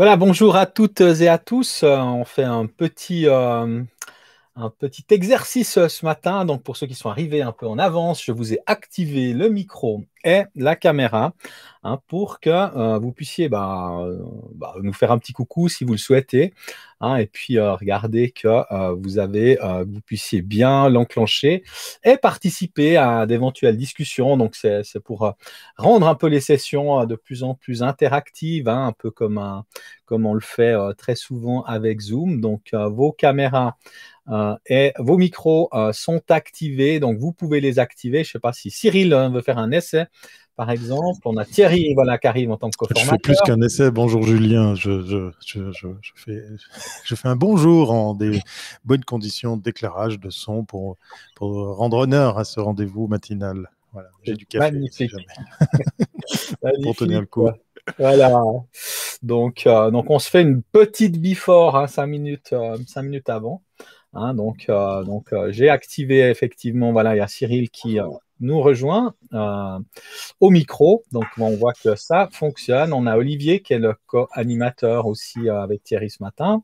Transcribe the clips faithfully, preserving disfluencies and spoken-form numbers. Voilà, bonjour à toutes et à tous. On fait un petit, euh, un petit exercice ce matin. Donc, pour ceux qui sont arrivés un peu en avance, je vous ai activé le micro et la caméra hein, pour que euh, vous puissiez bah, euh, bah, nous faire un petit coucou si vous le souhaitez. Hein, et puis, euh, regardez que euh, vous, avez, euh, vous puissiez bien l'enclencher et participer à d'éventuelles discussions. Donc, c'est pour euh, rendre un peu les sessions euh, de plus en plus interactives, hein, un peu comme, un, comme on le fait euh, très souvent avec Zoom. Donc, euh, vos caméras euh, et vos micros euh, sont activés. Donc, vous pouvez les activer. Je ne sais pas si Cyril euh, veut faire un essai. Par exemple, on a Thierry voilà, qui arrive en tant que co-formateur. Je fais plus qu'un essai. Bonjour Julien. Je, je, je, je, je, fais, je fais un bonjour en des bonnes conditions d'éclairage, de son pour, pour rendre honneur à ce rendez-vous matinal. Voilà, j'ai du café. Magnifique. Si pour tenir le coup. Voilà. Donc, euh, donc, on se fait une petite before, hein, cinq minutes, euh, cinq minutes avant. Hein, donc, euh, donc euh, j'ai activé effectivement. Voilà, il y a Cyril qui. Euh, nous rejoint euh, au micro. Donc, on voit que ça fonctionne. On a Olivier qui est le co-animateur aussi euh, avec Thierry ce matin.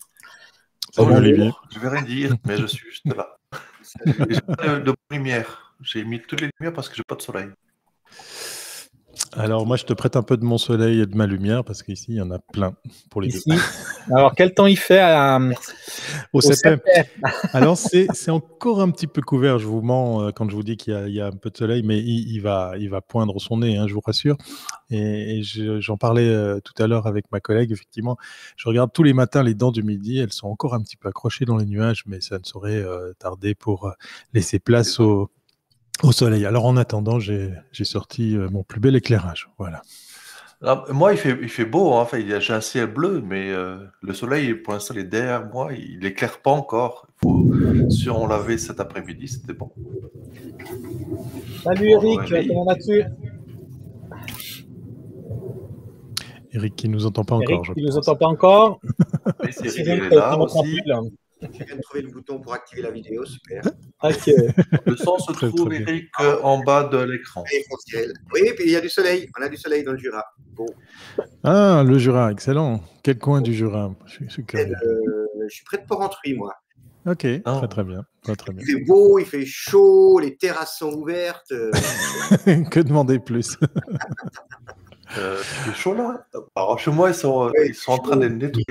Salut Olivier. Je ne vais rien dire, mais je suis juste là. J'ai pas de, de lumière. J'ai mis toutes les lumières parce que je n'ai pas de soleil. Alors, moi, je te prête un peu de mon soleil et de ma lumière parce qu'ici, il y en a plein pour les ici. Deux. Alors, quel temps il fait à... au, au C P. C P. Alors, c'est encore un petit peu couvert. Je vous mens quand je vous dis qu'il y, y a un peu de soleil, mais il, il, va, il va poindre son nez, hein, je vous rassure. Et, et j'en je, parlais euh, tout à l'heure avec ma collègue. Effectivement, je regarde tous les matins les dents du midi. Elles sont encore un petit peu accrochées dans les nuages, mais ça ne saurait euh, tarder pour laisser place au... au soleil. Alors, en attendant, j'ai sorti mon plus bel éclairage. Voilà. Alors, moi, il fait, il fait beau. Hein. Enfin, j'ai un ciel bleu, mais euh, le soleil, pour l'instant, il est derrière moi. Il n'éclaire pas encore. Faut, si on l'avait cet après-midi, c'était bon. Salut, Eric. Bon, comment vas-tu ? Eric qui ne nous entend pas Eric encore. Eric qui ne nous entend pas encore. Cyril est là aussi. Je viens de trouver le bouton pour activer la vidéo, super. Ok. Le son se très, trouve, très Eric, bien. En bas de l'écran. Oui, et puis il y a du soleil. On a du soleil dans le Jura. Bon. Ah, le Jura, excellent. Quel coin du Jura? Je, je, suis le... je suis près de Porrentruy, moi. Ok, ah. très, très bien. Très, très bien. Il fait beau, il fait chaud, les terrasses sont ouvertes. Que demander plus? Euh, c'est chaud là. Alors chez moi, ils sont, ils sont en train de nettoyer.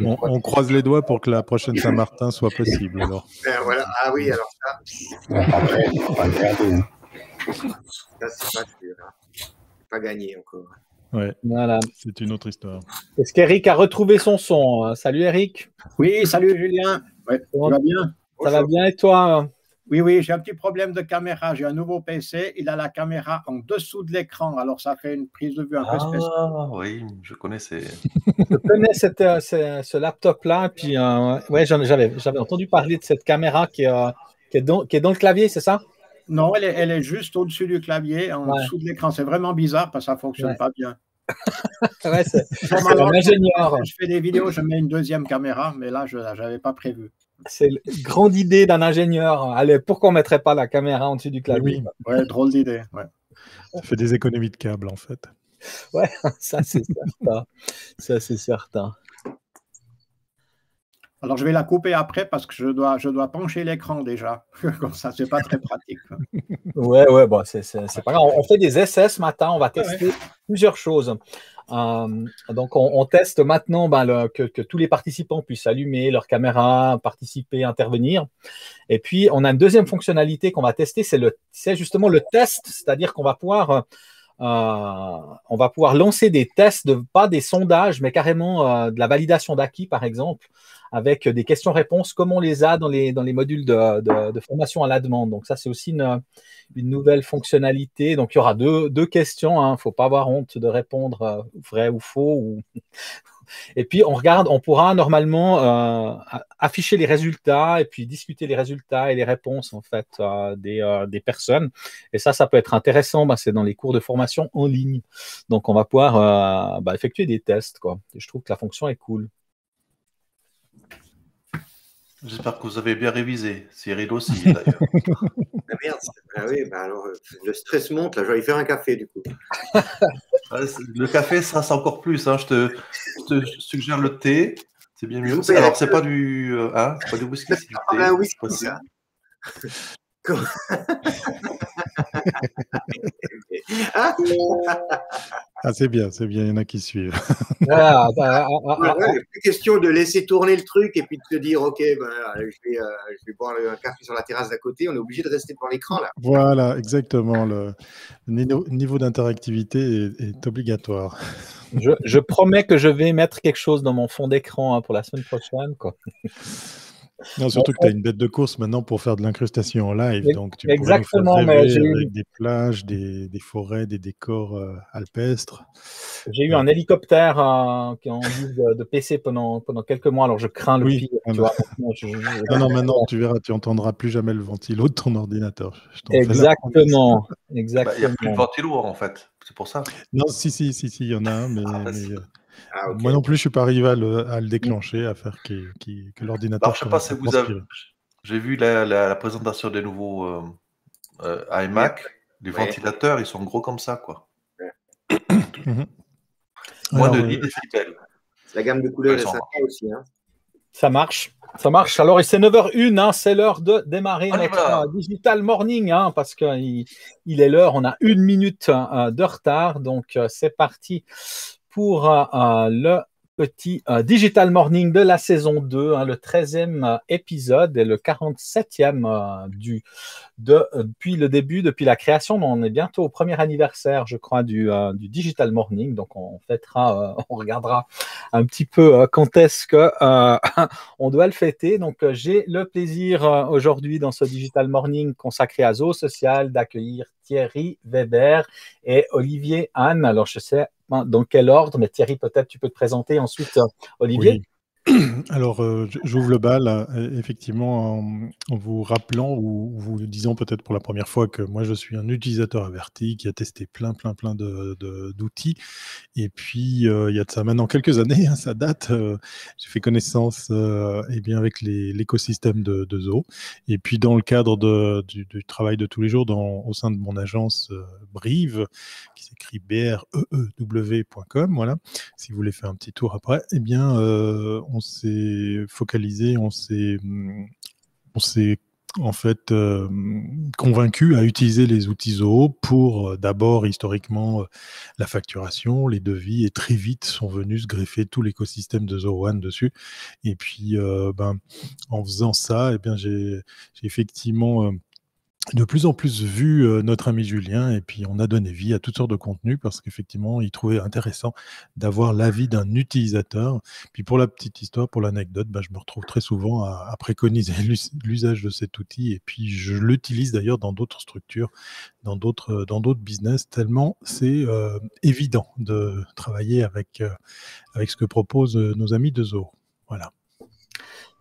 On, on croise les doigts pour que la prochaine Saint-Martin soit possible. Alors. Euh, voilà. Ah oui, alors ça. Ça, c'est pas sûr. C'est pas gagné encore. Ouais. Voilà. C'est une autre histoire. Est-ce qu'Eric a retrouvé son son? Salut Eric. Oui, salut Julien. Ouais, ça va bien? Ça va bien et toi? Oui, oui, j'ai un petit problème de caméra. J'ai un nouveau P C. Il a la caméra en dessous de l'écran. Alors, ça fait une prise de vue un ah, peu spéciale. Ah oui, je connaissais. Je connais cette, euh, ce, ce laptop-là. Puis, euh, ouais, j'avais entendu parler de cette caméra qui, euh, qui, est, dans, qui est dans le clavier, c'est ça? Non, elle est, elle est juste au-dessus du clavier, en ouais. dessous de l'écran. C'est vraiment bizarre parce que ça ne fonctionne ouais. pas bien. Ouais, c'est un ingénieur. Je fais des vidéos, je mets une deuxième caméra, mais là, je n'avais pas prévu. C'est une grande idée d'un ingénieur. Allez, pourquoi on ne mettrait pas la caméra en dessus du clavier? Oui, ouais, drôle d'idée. Ouais. Ça fait des économies de câbles, en fait. Ouais, ça, c'est certain. Ça, c'est certain. Alors, je vais la couper après parce que je dois, je dois pencher l'écran déjà. Comme ça, c'est pas très pratique. Ouais, ouais, bon, c'est pas grave. On fait des essais ce matin. On va tester ouais. plusieurs choses. Euh, donc, on, on teste maintenant ben, le, que, que tous les participants puissent allumer leur caméra, participer, intervenir. Et puis, on a une deuxième fonctionnalité qu'on va tester, c'est justement le test, c'est-à-dire qu'on va pouvoir… Euh, on va pouvoir lancer des tests, de, pas des sondages, mais carrément euh, de la validation d'acquis, par exemple, avec des questions-réponses, comme on les a dans les, dans les modules de, de, de formation à la demande. Donc, ça, c'est aussi une, une nouvelle fonctionnalité. Donc, il y aura deux, deux questions. Hein. Il ne faut pas avoir honte de répondre euh, vrai ou faux. Ou... Et puis, on regarde, on pourra normalement euh, afficher les résultats et puis discuter les résultats et les réponses en fait euh, des, euh, des personnes. Et ça, ça peut être intéressant. Bah, c'est dans les cours de formation en ligne. Donc, on va pouvoir euh, bah, effectuer des tests, quoi. Et je trouve que la fonction est cool. J'espère que vous avez bien révisé. Cyril aussi, d'ailleurs. Ah merde, ah oui, bah alors, le stress monte, là, je vais aller faire un café, du coup. Le café, ça sera encore plus. Hein. Je, te, je te suggère le thé, c'est bien mieux. Alors, c'est pas du, hein, c'est pas du whisky, c'est du thé. Ah, un whisky, ça. Ah, c'est bien, c'est bien, il y en a qui suivent. Ah, ah, ah, ah, ah, ouais, plus question de laisser tourner le truc et puis de se dire, ok, ben, je, vais, euh, je vais boire un café sur la terrasse d'à côté, on est obligé de rester devant l'écran là. Voilà, exactement, le niveau d'interactivité est, est obligatoire. Je, je promets que je vais mettre quelque chose dans mon fond d'écran hein, pour la semaine prochaine, quoi. Non, surtout que tu as une bête de course maintenant pour faire de l'incrustation en live. Donc tu Exactement, pourrais nous faire rêver avec des plages, des, des forêts, des décors euh, alpestres. J'ai eu un hélicoptère euh, qui en guise de, de P C pendant, pendant quelques mois, alors je crains le oui, pire. Tu vois, non, je, je, je... non, non, maintenant tu verras, tu n'entendras plus jamais le ventilo de ton ordinateur. Exactement. Il n'y bah, a plus de ventilo en fait, c'est pour ça. Non, si, si, si, si, il y en a un, mais... Ah, bah, mais Ah, okay. Moi non plus, je ne suis pas arrivé à le, à le déclencher, à faire qui, qui, que l'ordinateur... Je ne sais pas si vous avez... J'ai vu la, la, la présentation des nouveaux euh, euh, iMac, ouais. Les ouais. ventilateurs, ils sont gros comme ça, quoi. Ouais. Mm-hmm. Moins Alors, de dix décibels. La gamme de couleurs est sympa aussi, hein. Ça marche, ça marche. Alors, c'est neuf heures une, hein, c'est l'heure de démarrer Allez, notre euh, Digital Morning, hein, parce qu'il il est l'heure, on a une minute euh, de retard, donc euh, c'est parti pour euh, le petit euh, Digital Morning de la saison deux, hein, le treizième euh, épisode et le quarante-septième euh, du, de, euh, depuis le début, depuis la création. On est bientôt au premier anniversaire, je crois, du, euh, du Digital Morning. Donc, on, on fêtera, euh, on regardera un petit peu euh, quand est-ce que euh, on doit le fêter. Donc, euh, j'ai le plaisir euh, aujourd'hui dans ce Digital Morning consacré à Zoho Social d'accueillir Thierry Weber et Olivier Anh. Alors, je sais dans quel ordre, mais Thierry, peut-être tu peux te présenter ensuite, Olivier. Oui. Alors, euh, j'ouvre le bal, effectivement, en, en vous rappelant ou vous disant peut-être pour la première fois que moi, je suis un utilisateur averti qui a testé plein, plein, plein de, de, d'outils. Et puis, euh, il y a de ça maintenant quelques années, hein, ça date. Euh, j'ai fait connaissance euh, eh bien, avec les, l'écosystème de, de Zoho. Et puis, dans le cadre de, du, du travail de tous les jours dans, au sein de mon agence euh, Brive, qui s'écrit B R E E W point com, voilà. Si vous voulez faire un petit tour après, eh bien, euh, on s'est focalisé, on s'est, on s'est en fait euh, convaincu à utiliser les outils Zoho pour euh, d'abord historiquement euh, la facturation, les devis, et très vite sont venus se greffer tout l'écosystème de Zoho One dessus. Et puis, euh, ben, en faisant ça, eh bien, j'ai, j'ai effectivement... Euh, de plus en plus vu euh, notre ami Julien, et puis on a donné vie à toutes sortes de contenus parce qu'effectivement, il trouvait intéressant d'avoir l'avis d'un utilisateur. Puis pour la petite histoire, pour l'anecdote, ben, je me retrouve très souvent à, à préconiser l'usage de cet outil, et puis je l'utilise d'ailleurs dans d'autres structures, dans d'autres, dans d'autres business, tellement c'est euh, évident de travailler avec, euh, avec ce que proposent nos amis de Zoho. Voilà.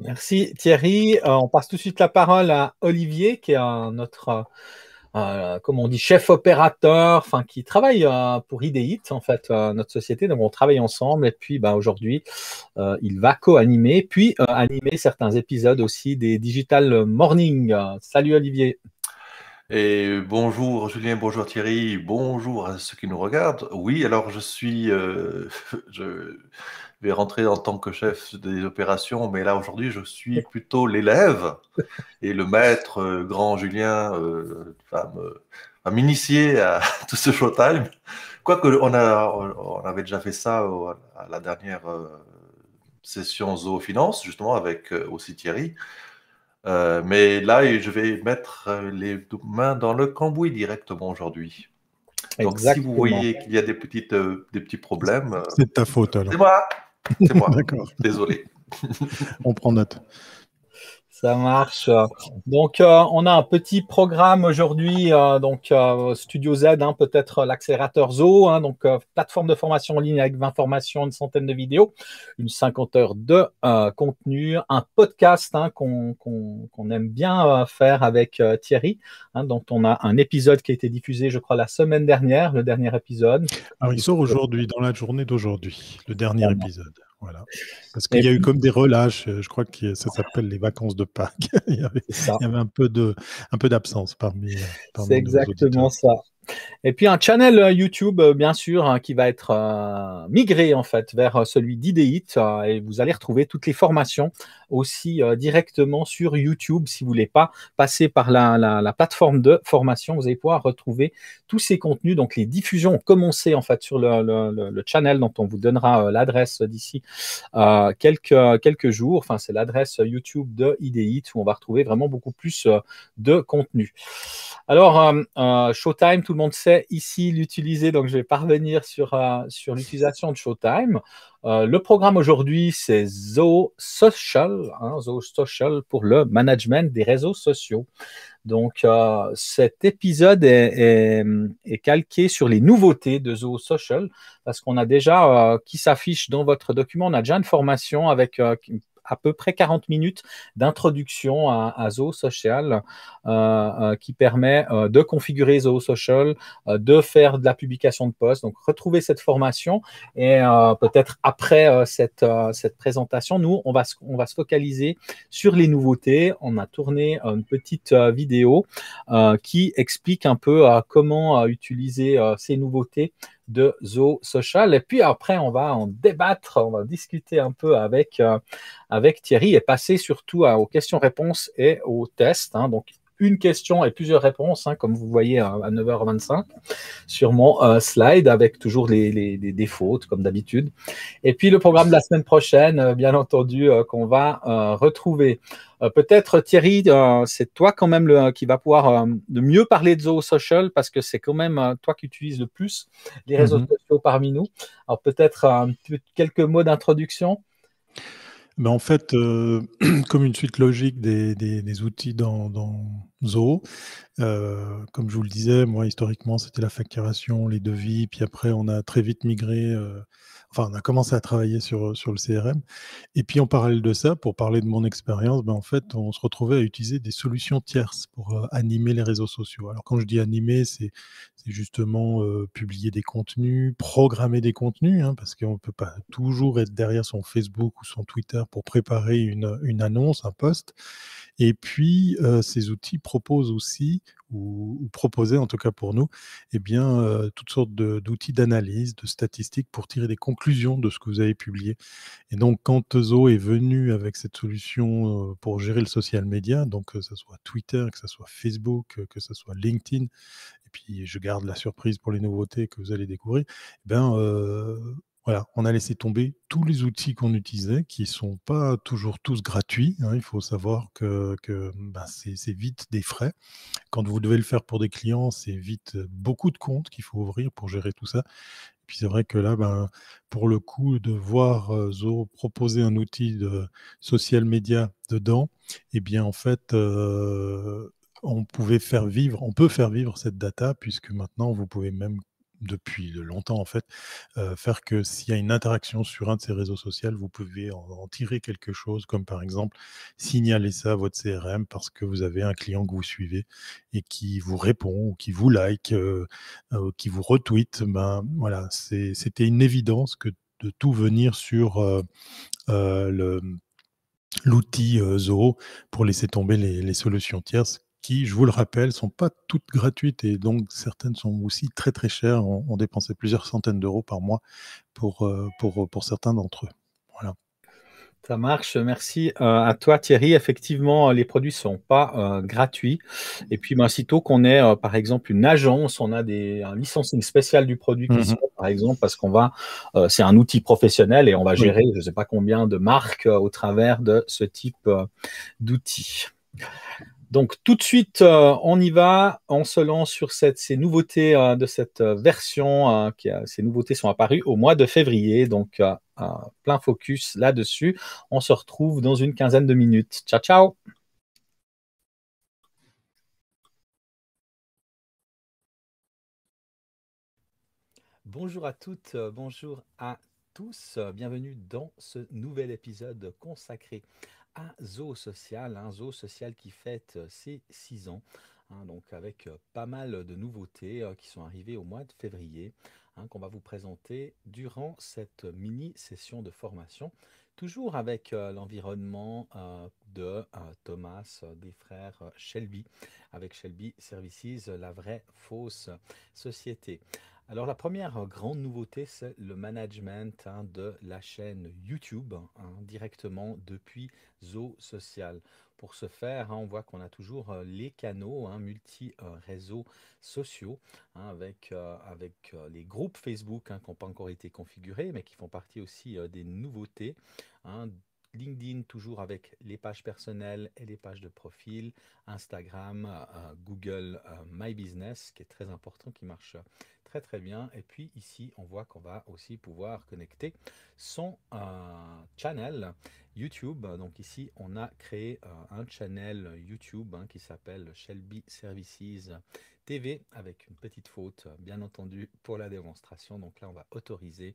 Merci Thierry. Euh, on passe tout de suite la parole à Olivier, qui est euh, notre, euh, euh, comme on dit, chef opérateur, enfin qui travaille euh, pour iDAYit, en fait, euh, notre société. Donc on travaille ensemble. Et puis bah, aujourd'hui, euh, il va co-animer, puis euh, animer certains épisodes aussi des Digital Morning. Euh, salut Olivier. Et bonjour Julien, bonjour Thierry, bonjour à ceux qui nous regardent. Oui, alors je suis, euh, je vais rentrer en tant que chef des opérations, mais là aujourd'hui je suis plutôt l'élève et le maître euh, grand Julien euh, va, me, va m'initier à tout ce showtime. Quoique on, a, on avait déjà fait ça euh, à la dernière euh, session Zoho Finance, justement avec euh, aussi Thierry. Euh, mais là, je vais mettre les mains dans le cambouis directement aujourd'hui. Donc, exactement. Si vous voyez qu'il y a des, petites, euh, des petits problèmes... C'est de ta faute, alors. C'est moi. C'est moi. D'accord. Désolé. On prend note. Ça marche. Donc, euh, on a un petit programme aujourd'hui, euh, donc euh, Studio Z, hein, peut-être l'accélérateur Zoho, hein, donc euh, plateforme de formation en ligne avec vingt formations, une centaine de vidéos, une cinquante heures de euh, contenu, un podcast hein, qu'on, qu'on, qu'on aime bien euh, faire avec euh, Thierry, hein, dont on a un épisode qui a été diffusé, je crois, la semaine dernière, le dernier épisode. Alors, il sort aujourd'hui, dans la journée d'aujourd'hui, le dernier épisode. Voilà. Parce qu'il y a eu comme des relâches, je crois que ça s'appelle les vacances de Pâques. il, y avait, il y avait un peu de, un peu d'absence parmi, parmi c'est exactement ça. Et puis un channel YouTube, bien sûr, qui va être euh, migré en fait vers celui d'iDAYit. Euh, et vous allez retrouver toutes les formations aussi euh, directement sur YouTube. Si vous voulez pas passer par la, la, la plateforme de formation, vous allez pouvoir retrouver tous ces contenus. Donc les diffusions ont commencé en fait sur le, le, le, le channel dont on vous donnera euh, l'adresse d'ici euh, quelques, quelques jours. Enfin, c'est l'adresse YouTube de iDAYit où on va retrouver vraiment beaucoup plus euh, de contenu. Alors, euh, euh, Showtime, tout le monde sait ici l'utiliser, donc je ne vais pas revenir sur, euh, sur l'utilisation de Showtime. Euh, le programme aujourd'hui, c'est Zoho Social, hein, Zoho Social pour le management des réseaux sociaux. Donc, euh, cet épisode est, est, est calqué sur les nouveautés de Zoho Social parce qu'on a déjà, euh, qui s'affiche dans votre document, on a déjà une formation avec… Euh, à peu près quarante minutes d'introduction à, à Zoho Social euh, euh, qui permet euh, de configurer Zoho Social, euh, de faire de la publication de posts. Donc, retrouvez cette formation et euh, peut-être après euh, cette, euh, cette présentation, nous, on va, se, on va se focaliser sur les nouveautés. On a tourné une petite euh, vidéo euh, qui explique un peu euh, comment euh, utiliser euh, ces nouveautés de Zoho Social. Et puis après, on va en débattre, on va discuter un peu avec, euh, avec Thierry et passer surtout à, aux questions-réponses et aux tests. Hein. Donc, une question et plusieurs réponses, hein, comme vous voyez à neuf heures vingt-cinq sur mon euh, slide, avec toujours les, les, les, des fautes, comme d'habitude. Et puis, le programme de la semaine prochaine, euh, bien entendu, euh, qu'on va euh, retrouver. Euh, peut-être, Thierry, euh, c'est toi quand même le, qui va pouvoir euh, le mieux parler de Zoho Social, parce que c'est quand même euh, toi qui utilises le plus les réseaux mm-hmm. sociaux parmi nous. Alors, peut-être euh, quelques mots d'introduction. Ben en fait, euh, comme une suite logique des, des, des outils dans, dans Zoho, euh, comme je vous le disais, moi, historiquement, c'était la facturation, les devis, puis après, on a très vite migré, euh, enfin, on a commencé à travailler sur, sur le C R M. Et puis, en parallèle de ça, pour parler de mon expérience, ben en fait, on se retrouvait à utiliser des solutions tierces pour euh, animer les réseaux sociaux. Alors, quand je dis animer, c'est justement euh, publier des contenus, programmer des contenus, hein, parce qu'on ne peut pas toujours être derrière son Facebook ou son Twitter pour préparer une, une annonce, un post. Et puis, euh, ces outils proposent aussi, ou, ou proposaient en tout cas pour nous, eh bien, euh, toutes sortes d'outils d'analyse, de statistiques pour tirer des conclusions de ce que vous avez publié. Et donc, quand Zoho est venu avec cette solution euh, pour gérer le social media, donc que ce soit Twitter, que ce soit Facebook, que ce soit LinkedIn, et puis je garde la surprise pour les nouveautés que vous allez découvrir, eh bien, euh, Voilà, on a laissé tomber tous les outils qu'on utilisait, qui ne sont pas toujours tous gratuits. Hein. Il faut savoir que, que ben c'est vite des frais. Quand vous devez le faire pour des clients, c'est vite beaucoup de comptes qu'il faut ouvrir pour gérer tout ça. Et puis c'est vrai que là, ben, pour le coup, de voir Zoho proposer un outil de social media dedans, eh bien en fait... Euh, on pouvait faire vivre, on peut faire vivre cette data, puisque maintenant, vous pouvez même... depuis longtemps en fait, euh, faire que s'il y a une interaction sur un de ces réseaux sociaux, vous pouvez en, en tirer quelque chose, comme par exemple signaler ça à votre C R M parce que vous avez un client que vous suivez et qui vous répond, ou qui vous like, euh, euh, qui vous retweet. Ben, voilà, c'était une évidence que de tout venir sur euh, euh, le, l'outil euh, Zoho pour laisser tomber les, les solutions tierces, qui, je vous le rappelle, ne sont pas toutes gratuites et donc certaines sont aussi très très chères. On, on dépensait plusieurs centaines d'euros par mois pour, pour, pour certains d'entre eux. Voilà. Ça marche, merci euh, à toi Thierry. Effectivement, les produits ne sont pas euh, gratuits. Et puis, ben, sitôt qu'on est, euh, par exemple, une agence, on a des, un licenciement spécial du produit qui mm-hmm. sont, par exemple, parce qu'on va, euh, c'est un outil professionnel et on va gérer oui. je ne sais pas combien de marques euh, au travers de ce type euh, d'outils. Donc, tout de suite, euh, on y va, on se lance sur cette, ces nouveautés euh, de cette version. Euh, qui, euh, ces nouveautés sont apparues au mois de février, donc euh, euh, plein focus là-dessus. On se retrouve dans une quinzaine de minutes. Ciao, ciao! Bonjour à toutes, bonjour à tous. Bienvenue dans ce nouvel épisode consacré à Zoho Social, hein, Zoho Social qui fête euh, ses six ans, hein, donc avec euh, pas mal de nouveautés euh, qui sont arrivées au mois de février. hein, qu'on va vous présenter durant cette mini-session de formation, toujours avec euh, l'environnement euh, de euh, Thomas, euh, des frères euh, Shelby, avec Shelby Services, euh, la vraie fausse société. Alors la première grande nouveauté, c'est le management hein, de la chaîne YouTube, hein, directement depuis Zoho Social. Pour ce faire, hein, on voit qu'on a toujours euh, les canaux hein, multi-réseaux euh, sociaux, hein, avec, euh, avec euh, les groupes Facebook hein, qui n'ont pas encore été configurés, mais qui font partie aussi euh, des nouveautés. Hein, LinkedIn, toujours avec les pages personnelles et les pages de profil, Instagram, euh, Google euh, My Business, qui est très important, qui marche très très bien. Et puis ici, on voit qu'on va aussi pouvoir connecter son euh, channel YouTube. Donc ici, on a créé euh, un channel YouTube hein, qui s'appelle Shelby Services T V, avec une petite faute, bien entendu, pour la démonstration. Donc là, on va autoriser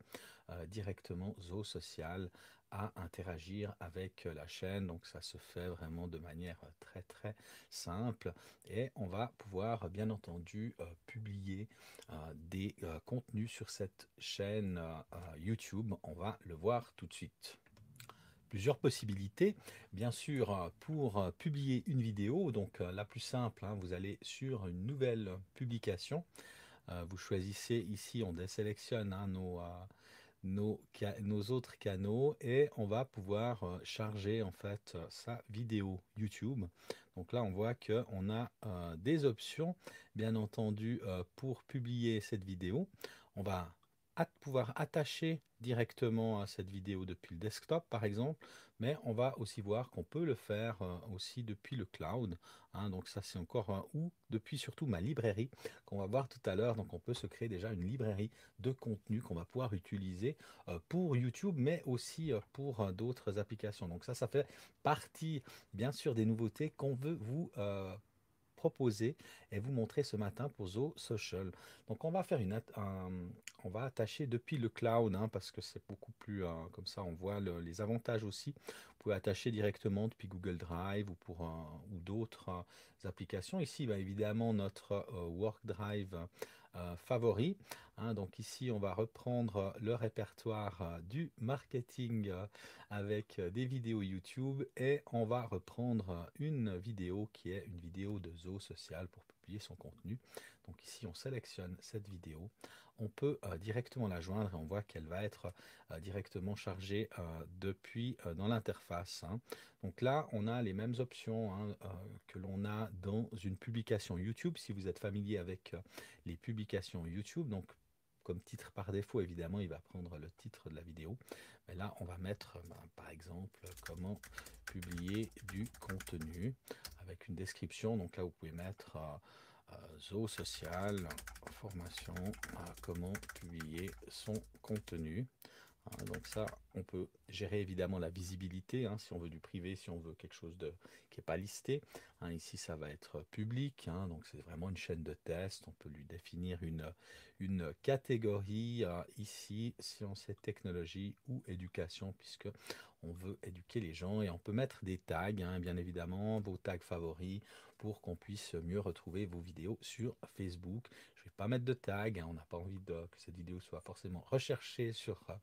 euh, directement Zoho Social à interagir avec la chaîne, donc ça se fait vraiment de manière très très simple, et on va pouvoir bien entendu euh, publier euh, des euh, contenus sur cette chaîne euh, YouTube. On va le voir tout de suite. Plusieurs possibilités, bien sûr, pour publier une vidéo. Donc la plus simple, hein, vous allez sur une nouvelle publication, euh, vous choisissez ici, on désélectionne hein, nos euh, Nos, nos autres canaux, et on va pouvoir charger en fait sa vidéo YouTube. Donc là on voit que on a euh, des options bien entendu euh, pour publier cette vidéo. On va at- pouvoir attacher directement à cette vidéo depuis le desktop par exemple, mais on va aussi voir qu'on peut le faire euh, aussi depuis le cloud hein, donc ça c'est encore un ou depuis surtout ma librairie qu'on va voir tout à l'heure. Donc on peut se créer déjà une librairie de contenu qu'on va pouvoir utiliser euh, pour YouTube, mais aussi euh, pour euh, d'autres applications. Donc ça ça fait partie bien sûr des nouveautés qu'on veut vous euh, proposer et vous montrer ce matin pour Zoho Social. Donc on va faire une un, on va attacher depuis le cloud hein, parce que c'est beaucoup plus euh, comme ça on voit le, les avantages aussi. Vous pouvez attacher directement depuis Google Drive ou pour euh, ou d'autres euh, applications. Ici bah, évidemment notre euh, Work Drive euh, Euh, favoris. Hein, donc ici, on va reprendre le répertoire euh, du marketing euh, avec euh, des vidéos YouTube, et on va reprendre euh, une vidéo qui est une vidéo de Zoho Social pour publier son contenu. Donc ici, on sélectionne cette vidéo. On peut euh, directement la joindre et on voit qu'elle va être euh, directement chargée euh, depuis euh, dans l'interface. Hein. Donc là, on a les mêmes options hein, euh, que l'on a dans une publication YouTube. Si vous êtes familier avec euh, les publications YouTube, donc comme titre par défaut, évidemment, il va prendre le titre de la vidéo. Mais là, on va mettre, ben, par exemple, comment publier du contenu avec une description. Donc là, vous pouvez mettre... Euh, Zoho Social, formation, à comment publier son contenu. Donc ça, on peut gérer évidemment la visibilité, hein, si on veut du privé, si on veut quelque chose de, qui n'est pas listé. Hein, ici, ça va être public, hein, donc c'est vraiment une chaîne de test. On peut lui définir une, une catégorie euh, ici, sciences et technologies ou éducation, puisque on veut éduquer les gens. Et on peut mettre des tags, hein, bien évidemment, vos tags favoris, pour qu'on puisse mieux retrouver vos vidéos sur Facebook. Je ne vais pas mettre de tag, hein, on n'a pas envie de, que cette vidéo soit forcément recherchée sur euh,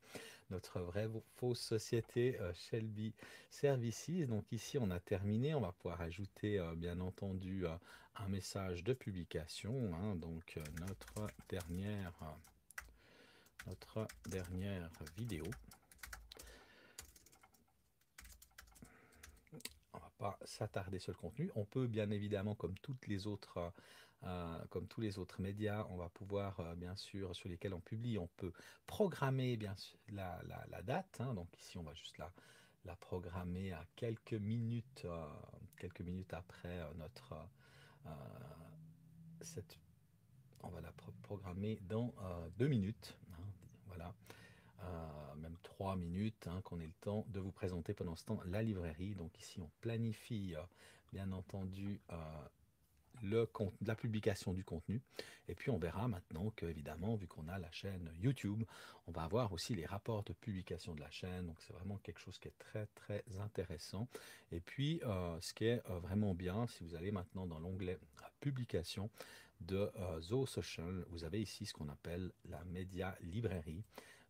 notre vraie fausse société euh, Shelby Services. Donc ici, on a terminé. On va pouvoir ajouter, euh, bien entendu, euh, un message de publication. Hein, donc, euh, notre, dernière, euh, notre dernière vidéo. Pas s'attarder sur le contenu. On peut bien évidemment, comme toutes les autres euh, comme tous les autres médias, on va pouvoir euh, bien sûr sur lesquels on publie, on peut programmer bien sûr la, la, la date hein. Donc ici on va juste la, la programmer à quelques minutes euh, quelques minutes après euh, notre euh, cette on va la pro programmer dans euh, deux minutes hein. Voilà. Euh, même trois minutes, hein, qu'on ait le temps de vous présenter pendant ce temps la librairie. Donc ici, on planifie, euh, bien entendu, euh, le la publication du contenu. Et puis, on verra maintenant qu'évidemment, vu qu'on a la chaîne YouTube, on va avoir aussi les rapports de publication de la chaîne. Donc, c'est vraiment quelque chose qui est très, très intéressant. Et puis, euh, ce qui est euh, vraiment bien, si vous allez maintenant dans l'onglet « Publication », de euh, Zoho Social, vous avez ici ce qu'on appelle la média librairie,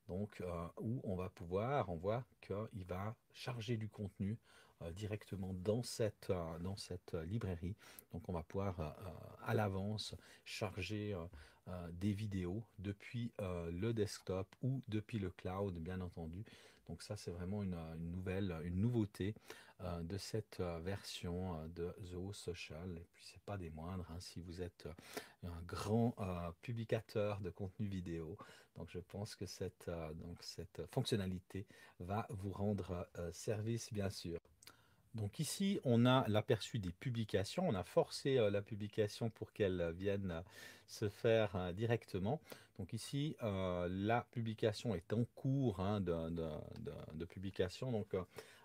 donc euh, où on va pouvoir, on voit qu'il va charger du contenu euh, directement dans cette, euh, dans cette librairie. Donc on va pouvoir euh, à l'avance charger euh, euh, des vidéos depuis euh, le desktop ou depuis le cloud, bien entendu. Donc ça, c'est vraiment une, une nouvelle, une nouveauté euh, de cette euh, version euh, de Zoho Social. Et puis, c'est pas des moindres, hein, si vous êtes euh, un grand euh, publicateur de contenu vidéo. Donc, je pense que cette, euh, donc, cette fonctionnalité va vous rendre euh, service, bien sûr. Donc ici, on a l'aperçu des publications. On a forcé euh, la publication pour qu'elle euh, vienne euh, se faire euh, directement. Donc ici, euh, la publication est en cours hein, de, de, de, de publication. Donc, euh,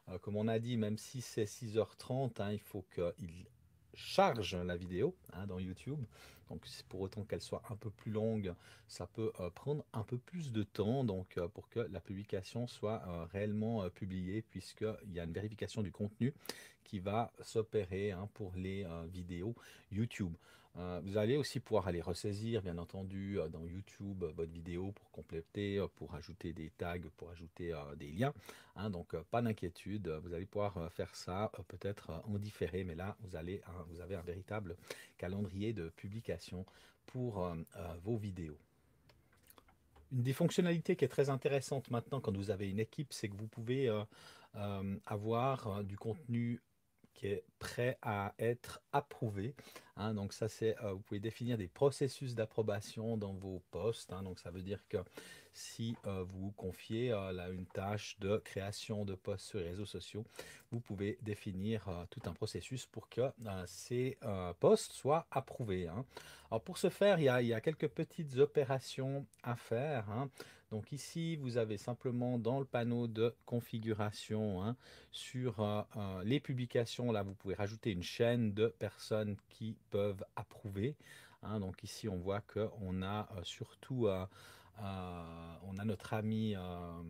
euh, comme on a dit, même si c'est six heures trente, hein, il faut qu'il charge la vidéo hein, dans YouTube. Donc, pour autant qu'elle soit un peu plus longue, ça peut euh, prendre un peu plus de temps donc, euh, pour que la publication soit euh, réellement euh, publiée, puisqu'il y a une vérification du contenu qui va s'opérer hein, pour les euh, vidéos YouTube. Euh, vous allez aussi pouvoir aller ressaisir, bien entendu, euh, dans YouTube, euh, votre vidéo pour compléter, euh, pour ajouter des tags, pour ajouter euh, des liens. Hein, donc, euh, pas d'inquiétude, euh, vous allez pouvoir euh, faire ça euh, peut-être euh, en différé, mais là, vous, allez, hein, vous avez un véritable calendrier de publication pour euh, euh, vos vidéos. Une des fonctionnalités qui est très intéressante maintenant quand vous avez une équipe, c'est que vous pouvez euh, euh, avoir euh, du contenu qui est prêt à être approuvé. Hein, donc ça, c'est, euh, vous pouvez définir des processus d'approbation dans vos postes. Hein, donc ça veut dire que si euh, vous confiez euh, là, une tâche de création de posts sur les réseaux sociaux, vous pouvez définir euh, tout un processus pour que euh, ces euh, posts soient approuvés. Hein. Alors pour ce faire, il y a, il y a quelques petites opérations à faire. Hein. Donc ici, vous avez simplement dans le panneau de configuration hein, sur euh, euh, les publications, là vous pouvez rajouter une chaîne de personnes qui peuvent approuver. Hein. Donc ici, on voit qu'on a euh, surtout euh, euh, on a notre ami euh,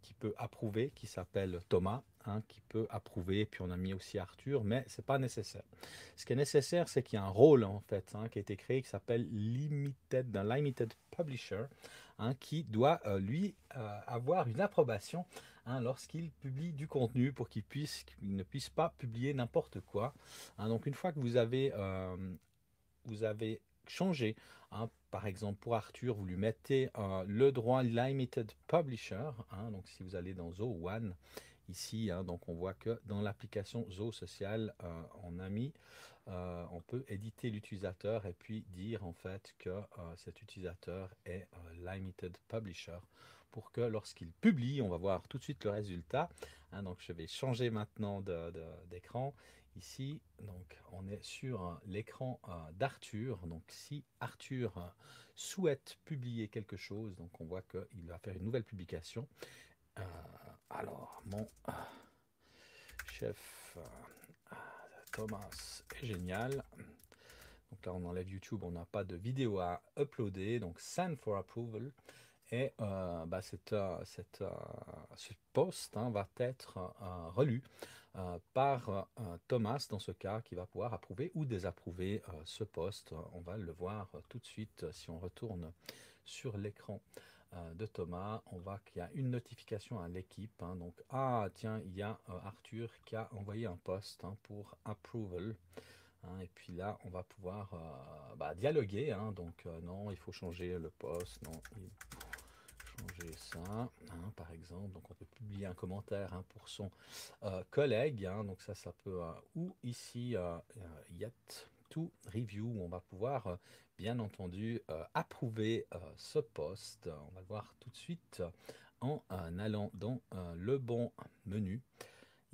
qui peut approuver, qui s'appelle Thomas. Hein, qui peut approuver, puis on a mis aussi Arthur, mais c'est pas nécessaire. Ce qui est nécessaire, c'est qu'il y a un rôle en fait hein, qui a été créé qui s'appelle Limited, d'un Limited Publisher, hein, qui doit euh, lui euh, avoir une approbation hein, lorsqu'il publie du contenu pour qu'il puisse, qu'il ne puisse pas publier n'importe quoi. Hein, donc une fois que vous avez, euh, vous avez changé, hein, par exemple, pour Arthur, vous lui mettez euh, le droit Limited Publisher. Hein, donc si vous allez dans Zoho One. Ici, hein, donc on voit que dans l'application Zoho Social, euh, on a mis, euh, on peut éditer l'utilisateur et puis dire en fait que euh, cet utilisateur est euh, Limited Publisher pour que lorsqu'il publie, on va voir tout de suite le résultat. Hein, donc je vais changer maintenant de, de, d'écran. Ici, donc on est sur euh, l'écran euh, d'Arthur. Donc si Arthur euh, souhaite publier quelque chose, donc on voit qu'il va faire une nouvelle publication. Euh, Alors, mon chef euh, Thomas est génial. Donc là, on enlève YouTube, on n'a pas de vidéo à uploader. Donc, send for approval. Et euh, bah, cette, euh, cette, euh, ce post hein, va être euh, relu euh, par euh, Thomas, dans ce cas, qui va pouvoir approuver ou désapprouver euh, ce post. On va le voir euh, tout de suite si on retourne sur l'écran de Thomas. On voit qu'il y a une notification à l'équipe. Hein, donc, ah tiens, il y a euh, Arthur qui a envoyé un post hein, pour approval. Hein, et puis là, on va pouvoir euh, bah, dialoguer. Hein, donc, euh, non, il faut changer le post. Non, il faut changer ça, hein, par exemple. Donc, on peut publier un commentaire hein, pour son euh, collègue. Hein, donc, ça, ça peut... Euh, ou ici, euh, iDAYit to review. On va pouvoir... Euh, bien entendu, euh, approuver euh, ce poste. On va le voir tout de suite euh, en euh, allant dans euh, le bon menu.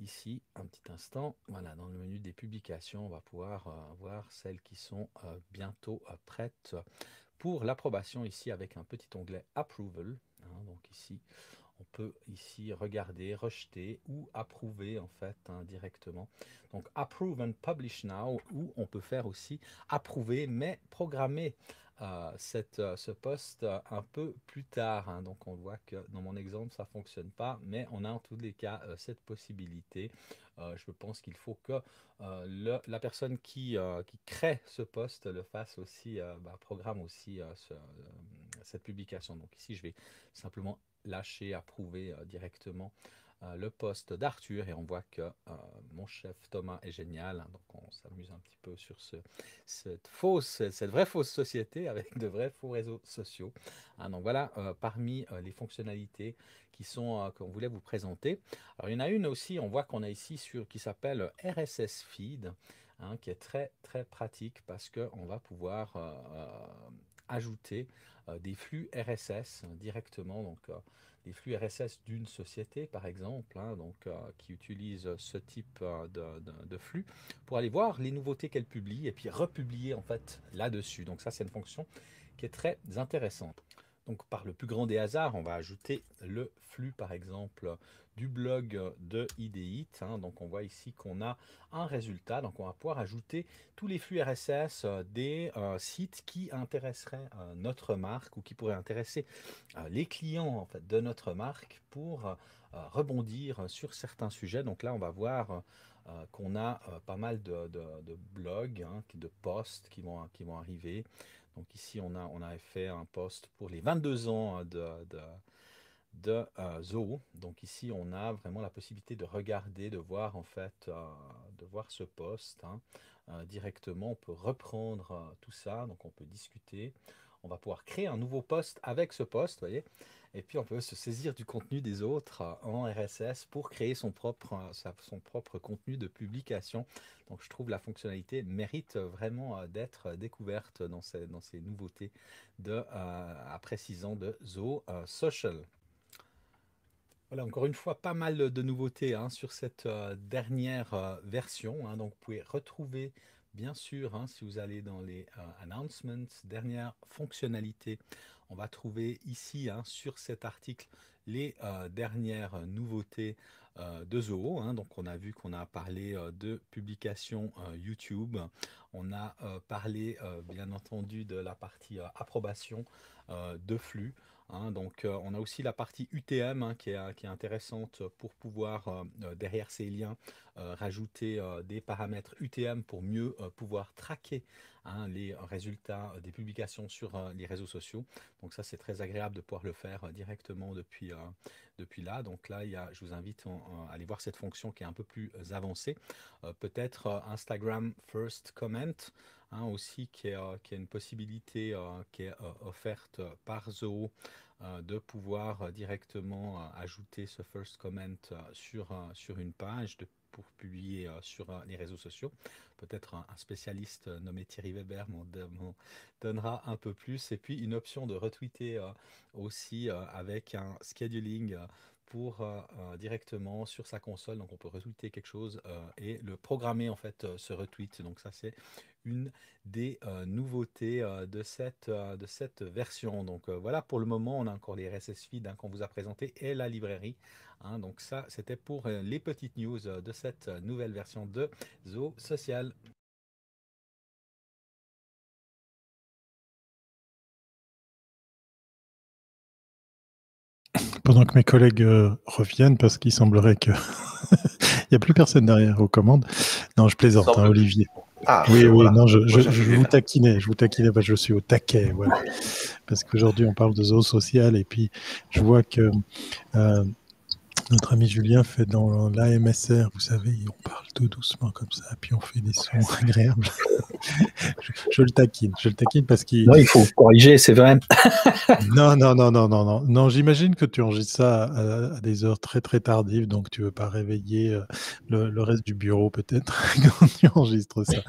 Ici, un petit instant, voilà, dans le menu des publications, on va pouvoir euh, voir celles qui sont euh, bientôt euh, prêtes pour l'approbation ici avec un petit onglet Approval. Hein, donc ici, on peut ici regarder, rejeter ou approuver en fait hein, directement. Donc Approve and Publish Now, où on peut faire aussi approuver mais programmer euh, cette, euh, ce post euh, un peu plus tard. Hein. Donc, on voit que dans mon exemple, ça ne fonctionne pas, mais on a en tous les cas euh, cette possibilité. Euh, je pense qu'il faut que euh, le, la personne qui, euh, qui crée ce post le fasse aussi, euh, bah, programme aussi euh, ce, euh, cette publication. Donc ici, je vais simplement lâcher, approuver euh, directement euh, le post d'Arthur et on voit que euh, mon chef Thomas est génial. Donc on s'amuse un petit peu sur ce, cette fausse, cette vraie fausse société avec de vrais faux réseaux sociaux. Hein, donc voilà, euh, parmi euh, les fonctionnalités qui sont euh, qu'on voulait vous présenter. Alors il y en a une aussi, on voit qu'on a ici sur qui s'appelle R S S Feed, hein, qui est très très pratique parce que on va pouvoir euh, euh, ajouter euh, des flux R S S directement, donc euh, des flux R S S d'une société par exemple, hein, donc euh, qui utilise ce type euh, de, de, de flux pour aller voir les nouveautés qu'elle publie et puis republier en fait là-dessus. Donc ça c'est une fonction qui est très intéressante. Donc par le plus grand des hasards, on va ajouter le flux par exemple du blog de iDAYit. Hein. Donc on voit ici qu'on a un résultat, donc on va pouvoir ajouter tous les flux R S S euh, des euh, sites qui intéresseraient euh, notre marque ou qui pourraient intéresser euh, les clients en fait, de notre marque pour euh, rebondir sur certains sujets. Donc là on va voir euh, Euh, qu'on a euh, pas mal de, de, de blogs, hein, de posts qui vont, qui vont arriver. Donc ici, on a, on a fait un post pour les vingt-deux ans de, de, de euh, Zoho. Donc ici, on a vraiment la possibilité de regarder, de voir en fait, euh, de voir ce post. Hein. Euh, directement, on peut reprendre euh, tout ça, donc on peut discuter. On va pouvoir créer un nouveau post avec ce post, voyez. Et puis, on peut se saisir du contenu des autres en R S S pour créer son propre, son propre contenu de publication. Donc, je trouve la fonctionnalité mérite vraiment d'être découverte dans ces, dans ces nouveautés de, euh, après six ans de Zoho Social. Voilà, encore une fois, pas mal de nouveautés hein, sur cette euh, dernière euh, version. Hein. Donc, vous pouvez retrouver... Bien sûr, hein, si vous allez dans les euh, announcements, dernière fonctionnalité, on va trouver ici hein, sur cet article les euh, dernières nouveautés euh, de Zoho. Hein. Donc, on a vu qu'on a parlé euh, de publications euh, YouTube, on a euh, parlé euh, bien entendu de la partie euh, approbation euh, de flux. Hein, donc, euh, on a aussi la partie U T M hein, qui, est, qui est intéressante pour pouvoir, euh, derrière ces liens, euh, rajouter euh, des paramètres U T M pour mieux euh, pouvoir traquer hein, les résultats des publications sur euh, les réseaux sociaux. Donc ça, c'est très agréable de pouvoir le faire euh, directement depuis, euh, depuis là. Donc là, il y a, je vous invite en, en, à aller voir cette fonction qui est un peu plus avancée. Euh, peut-être euh, Instagram First Comment. Hein, aussi qui est, euh, qui est une possibilité euh, qui est euh, offerte par Zoho euh, de pouvoir euh, directement euh, ajouter ce first comment euh, sur, euh, sur une page de, pour publier euh, sur euh, les réseaux sociaux. Peut-être un, un spécialiste euh, nommé Thierry Weber m'en donnera un peu plus. Et puis une option de retweeter euh, aussi euh, avec un scheduling euh, pour euh, euh, directement sur sa console. Donc on peut retweeter quelque chose euh, et le programmer en fait euh, ce retweet. Donc ça c'est une des euh, nouveautés euh, de cette euh, de cette version. Donc euh, voilà, pour le moment on a encore les R S S feed hein, qu'on vous a présenté et la librairie. Hein, donc ça c'était pour euh, les petites news euh, de cette nouvelle version de Zoho Social. Pendant que mes collègues euh, reviennent, parce qu'il semblerait que il n'y a plus personne derrière aux commandes. Non, je plaisante, hein, Olivier. Ah, oui, oui, voilà. non, je, je, je, je vous taquinais, je vous taquinais, parce que je suis au taquet, voilà. Parce qu'aujourd'hui, on parle de Zoho Social, et puis je vois que euh, notre ami Julien fait dans l'A M S R, vous savez, on parle tout doucement comme ça, puis on fait des sons agréables. je, je le taquine, je le taquine parce qu'il... Non, il faut corriger, c'est vrai. non, non, non, non, non, non. Non, j'imagine que tu enregistres ça à, à des heures très, très tardives, donc tu ne veux pas réveiller le, le reste du bureau, peut-être, quand tu enregistres ça.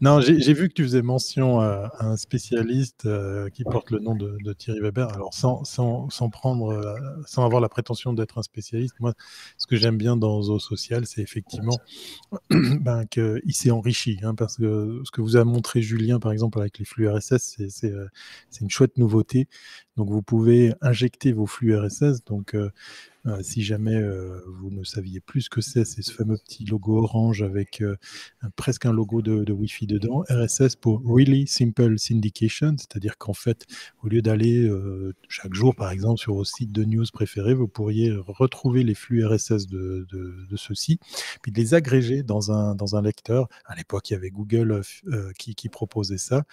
Non, j'ai vu que tu faisais mention à un spécialiste qui porte le nom de, de Thierry Weber, alors sans, sans, sans prendre, sans avoir la prétention d'être un spécialiste. Moi, ce que j'aime bien dans Zoho Social, c'est effectivement ben, qu'il s'est enrichi. Hein, parce que ce que vous a montré Julien, par exemple, avec les flux R S S, c'est une chouette nouveauté. Donc, vous pouvez injecter vos flux R S S. Donc, euh, euh, si jamais euh, vous ne saviez plus ce que c'est, c'est ce fameux petit logo orange avec euh, un, presque un logo de, de Wi-Fi dedans. R S S pour Really Simple Syndication, c'est-à-dire qu'en fait, au lieu d'aller euh, chaque jour, par exemple, sur vos sites de news préférés, vous pourriez retrouver les flux R S S de, de, de ceux-ci, puis de les agréger dans un, dans un lecteur. À l'époque, il y avait Google euh, qui, qui proposait ça,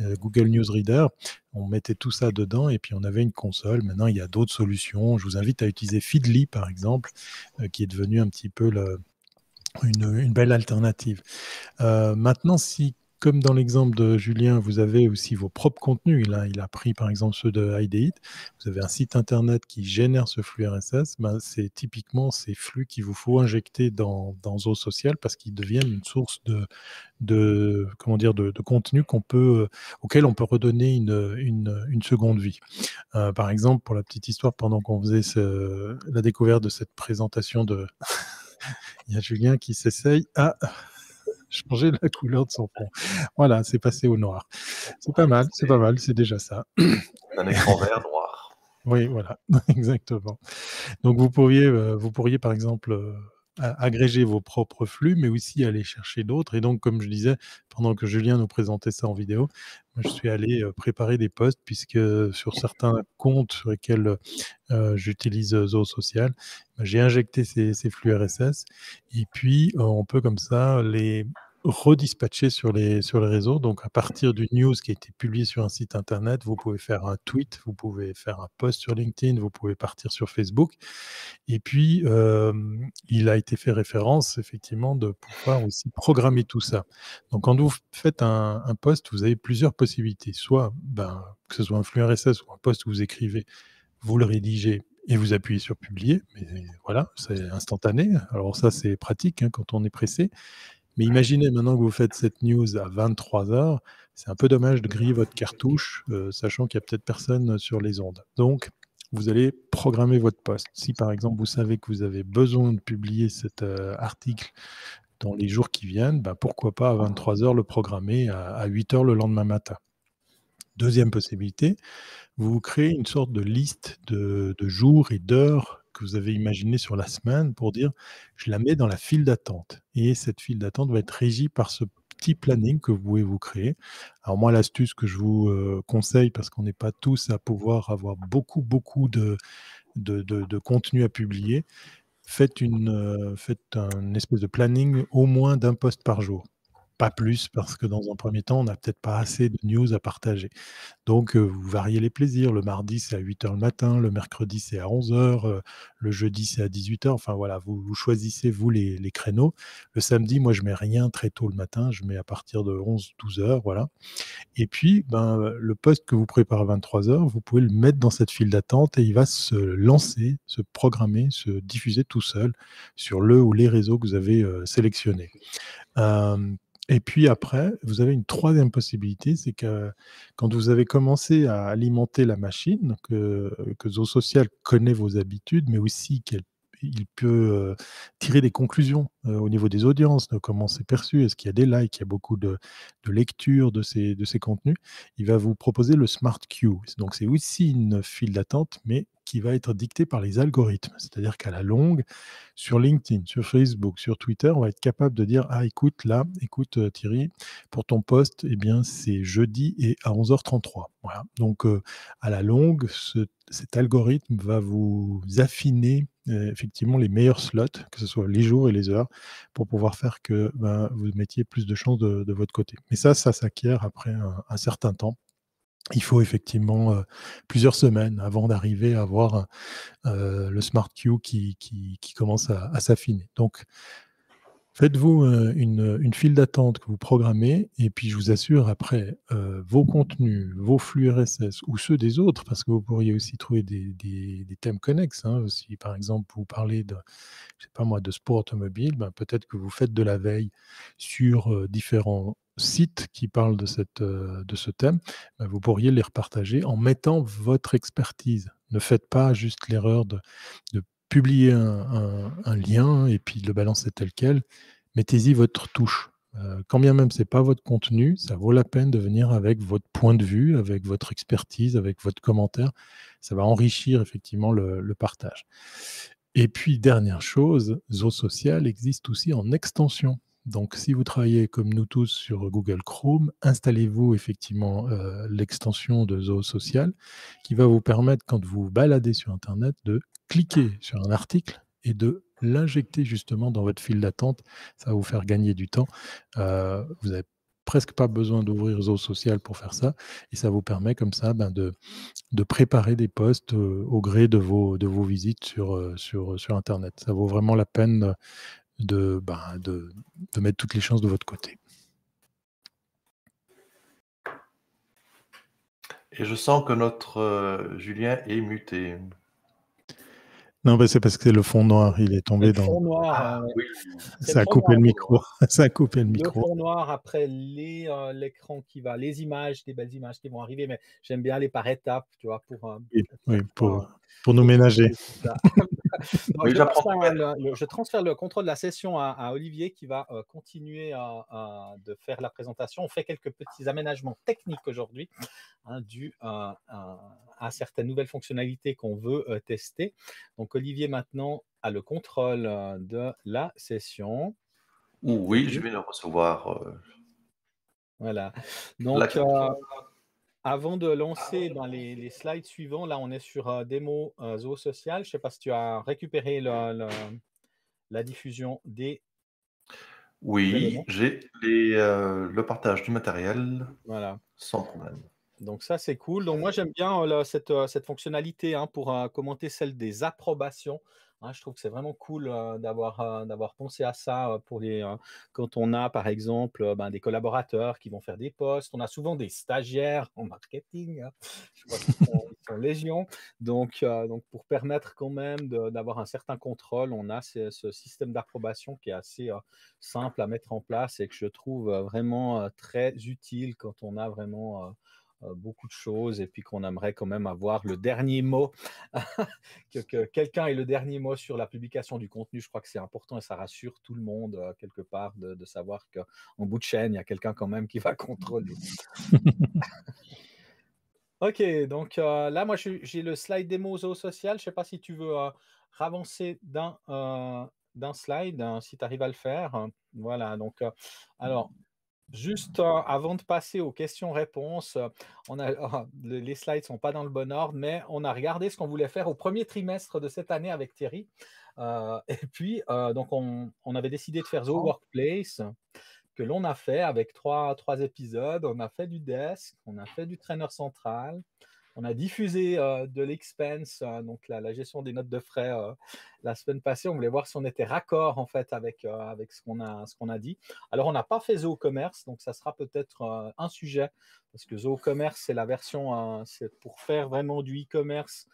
euh, Google Newsreader. On mettait tout ça dedans et puis on avait une console. Maintenant, il y a d'autres solutions. Je vous invite à utiliser Feedly, par exemple, euh, qui est devenu un petit peu le, une, une belle alternative. Euh, maintenant, si, comme dans l'exemple de Julien, vous avez aussi vos propres contenus. Là, il a pris, par exemple, ceux de iDAYit. Vous avez un site Internet qui génère ce flux R S S. Ben, c'est typiquement ces flux qu'il vous faut injecter dans, dans Zoho Social parce qu'ils deviennent une source de... de comment dire de, de contenu qu'on peut euh, auquel on peut redonner une, une, une seconde vie. Euh, par exemple, pour la petite histoire, pendant qu'on faisait ce, la découverte de cette présentation de il y a Julien qui s'essaye à changer la couleur de son fond. Voilà, c'est passé au noir. C'est pas mal, c'est pas mal, c'est déjà ça. Un écran vert noir. Oui, voilà, exactement. Donc vous pourriez vous pourriez par exemple agréger vos propres flux, mais aussi aller chercher d'autres. Et donc, comme je disais, pendant que Julien nous présentait ça en vidéo, je suis allé préparer des posts, puisque sur certains comptes sur lesquels euh, j'utilise Zoho Social, j'ai injecté ces, ces flux R S S. Et puis, euh, on peut comme ça les redispatcher sur les, sur les réseaux. Donc, à partir d'une news qui a été publiée sur un site Internet, vous pouvez faire un tweet, vous pouvez faire un post sur LinkedIn, vous pouvez partir sur Facebook. Et puis, euh, il a été fait référence, effectivement, de pouvoir aussi programmer tout ça. Donc, quand vous faites un, un post, vous avez plusieurs possibilités. Soit, ben, que ce soit un flux R S S ou un post que vous écrivez, vous le rédigez et vous appuyez sur « Publier ». Mais voilà, c'est instantané. Alors ça, c'est pratique hein, quand on est pressé. Mais imaginez maintenant que vous faites cette news à vingt-trois heures, c'est un peu dommage de griller votre cartouche, euh, sachant qu'il n'y a peut-être personne sur les ondes. Donc, vous allez programmer votre post. Si par exemple, vous savez que vous avez besoin de publier cet euh, article dans les jours qui viennent, bah, pourquoi pas à vingt-trois heures le programmer à, à huit heures le lendemain matin. Deuxième possibilité, vous créez une sorte de liste de, de jours et d'heures que vous avez imaginé sur la semaine pour dire je la mets dans la file d'attente et cette file d'attente va être régie par ce petit planning que vous pouvez vous créer. Alors moi, l'astuce que je vous euh, conseille, parce qu'on n'est pas tous à pouvoir avoir beaucoup beaucoup de, de, de, de contenu à publier, faites une euh, faites un espèce de planning au moins d'un post par jour. Pas plus, parce que dans un premier temps, on n'a peut-être pas assez de news à partager. Donc, euh, vous variez les plaisirs. Le mardi, c'est à huit heures le matin. Le mercredi, c'est à onze heures. Euh, le jeudi, c'est à dix-huit heures. Enfin, voilà, vous, vous choisissez, vous, les, les créneaux. Le samedi, moi, je ne mets rien très tôt le matin. Je mets à partir de onze douze heures, voilà. Et puis, ben, le post que vous préparez à vingt-trois heures, vous pouvez le mettre dans cette file d'attente et il va se lancer, se programmer, se diffuser tout seul sur le ou les réseaux que vous avez euh, sélectionnés. Euh, Et puis après, vous avez une troisième possibilité, c'est que quand vous avez commencé à alimenter la machine, que, que Zoho Social connaît vos habitudes, mais aussi qu'elle il peut euh, tirer des conclusions euh, au niveau des audiences, de comment c'est perçu, est-ce qu'il y a des likes, il y a beaucoup de, de lectures de ces, de ces contenus. Il va vous proposer le Smart Queue. Donc, c'est aussi une file d'attente, mais qui va être dictée par les algorithmes. C'est-à-dire qu'à la longue, sur LinkedIn, sur Facebook, sur Twitter, on va être capable de dire « Ah, écoute, là, écoute euh, Thierry, pour ton poste, eh bien, c'est jeudi et à onze heures trente-trois. » Voilà. Donc, euh, à la longue, ce, cet algorithme va vous affiner effectivement les meilleurs slots, que ce soit les jours et les heures, pour pouvoir faire que ben, vous mettiez plus de chances de, de votre côté. Mais ça, ça s'acquiert après un, un certain temps. Il faut effectivement euh, plusieurs semaines avant d'arriver à avoir euh, le Smart Queue qui, qui, qui commence à, à s'affiner. Donc, faites-vous euh, une, une file d'attente que vous programmez et puis je vous assure, après, euh, vos contenus, vos flux R S S ou ceux des autres, parce que vous pourriez aussi trouver des, des, des thèmes connexes. Hein, si, par exemple, vous parlez de, je sais pas moi, de sport automobile, ben, peut-être que vous faites de la veille sur euh, différents sites qui parlent de, cette, euh, de ce thème, ben, vous pourriez les repartager en mettant votre expertise. Ne faites pas juste l'erreur de, de publier un, un, un lien et puis le balancer tel quel, mettez-y votre touche. Euh, quand bien même ce n'est pas votre contenu, ça vaut la peine de venir avec votre point de vue, avec votre expertise, avec votre commentaire. Ça va enrichir effectivement le, le partage. Et puis, dernière chose, Zoho Social existe aussi en extension. Donc, si vous travaillez comme nous tous sur Google Chrome, installez-vous effectivement euh, l'extension de Zoho Social qui va vous permettre, quand vous vous baladez sur Internet, de cliquer sur un article et de l'injecter justement dans votre file d'attente. Ça va vous faire gagner du temps. Euh, vous n'avez presque pas besoin d'ouvrir Zoho Social pour faire ça. Et ça vous permet comme ça ben, de, de préparer des posts euh, au gré de vos, de vos visites sur, euh, sur, sur Internet. Ça vaut vraiment la peine euh, De, bah, de, de mettre toutes les chances de votre côté. Et je sens que notre euh, Julien est muté. Non, bah, c'est parce que c'est le fond noir, il est tombé le dans... Fond noir, ah, ouais. Oui. Ça a coupé noir, le micro. Ça a coupé le micro. Le fond noir, après les, euh, l'écran qui va, les images, des belles images qui vont arriver, mais j'aime bien aller par étapes, tu vois, pour... Euh, oui, oui, pour, pour nous ménager. Donc, oui, je, transfère le, le, je transfère le contrôle de la session à, à Olivier qui va euh, continuer à, à, de faire la présentation. On fait quelques petits aménagements techniques aujourd'hui hein, dus euh, à, à certaines nouvelles fonctionnalités qu'on veut euh, tester. Donc, Olivier, maintenant, a le contrôle euh, de la session. Oui, je vais le recevoir. Euh... Voilà. Donc, euh, avant de lancer dans les, les slides suivants, là, on est sur euh, démo euh, Zoho Social. Je ne sais pas si tu as récupéré le, le, la diffusion des... Oui, j'ai euh, le partage du matériel voilà. Sans problème. Donc ça, c'est cool. Donc moi, j'aime bien euh, la, cette, euh, cette fonctionnalité hein, pour euh, commenter celle des approbations. Hein, je trouve que c'est vraiment cool euh, d'avoir euh, d'avoir pensé à ça euh, pour les, euh, quand on a, par exemple, euh, ben, des collaborateurs qui vont faire des posts. On a souvent des stagiaires en marketing. Hein. Je crois qu'ils sont, ils sont légion. Donc, euh, donc, pour permettre quand même d'avoir un certain contrôle, on a ce, ce système d'approbation qui est assez euh, simple à mettre en place et que je trouve euh, vraiment euh, très utile quand on a vraiment... Euh, beaucoup de choses et puis qu'on aimerait quand même avoir le dernier mot, que, que quelqu'un ait le dernier mot sur la publication du contenu. Je crois que c'est important et ça rassure tout le monde euh, quelque part de, de savoir qu'en bout de chaîne, il y a quelqu'un quand même qui va contrôler. Ok, donc euh, là, moi, j'ai le slide démo Zoho Social. Je ne sais pas si tu veux euh, avancer d'un euh, d'un slide, hein, si tu arrives à le faire. Voilà, donc, euh, alors... Juste euh, avant de passer aux questions-réponses, euh, on a, euh, les slides ne sont pas dans le bon ordre, mais on a regardé ce qu'on voulait faire au premier trimestre de cette année avec Thierry. Euh, et puis, euh, donc on, on avait décidé de faire Zoho Workplace, que l'on a fait avec trois, trois épisodes. On a fait du desk, on a fait du trainer central. On a diffusé euh, de l'expense, euh, donc la, la gestion des notes de frais euh, la semaine passée. On voulait voir si on était raccord en fait avec, euh, avec ce qu'on a, ce qu'on a dit. Alors, on n'a pas fait Zoho Commerce, donc ça sera peut-être euh, un sujet parce que Zoho Commerce, c'est la version, euh, c'est pour faire vraiment du e-commerce.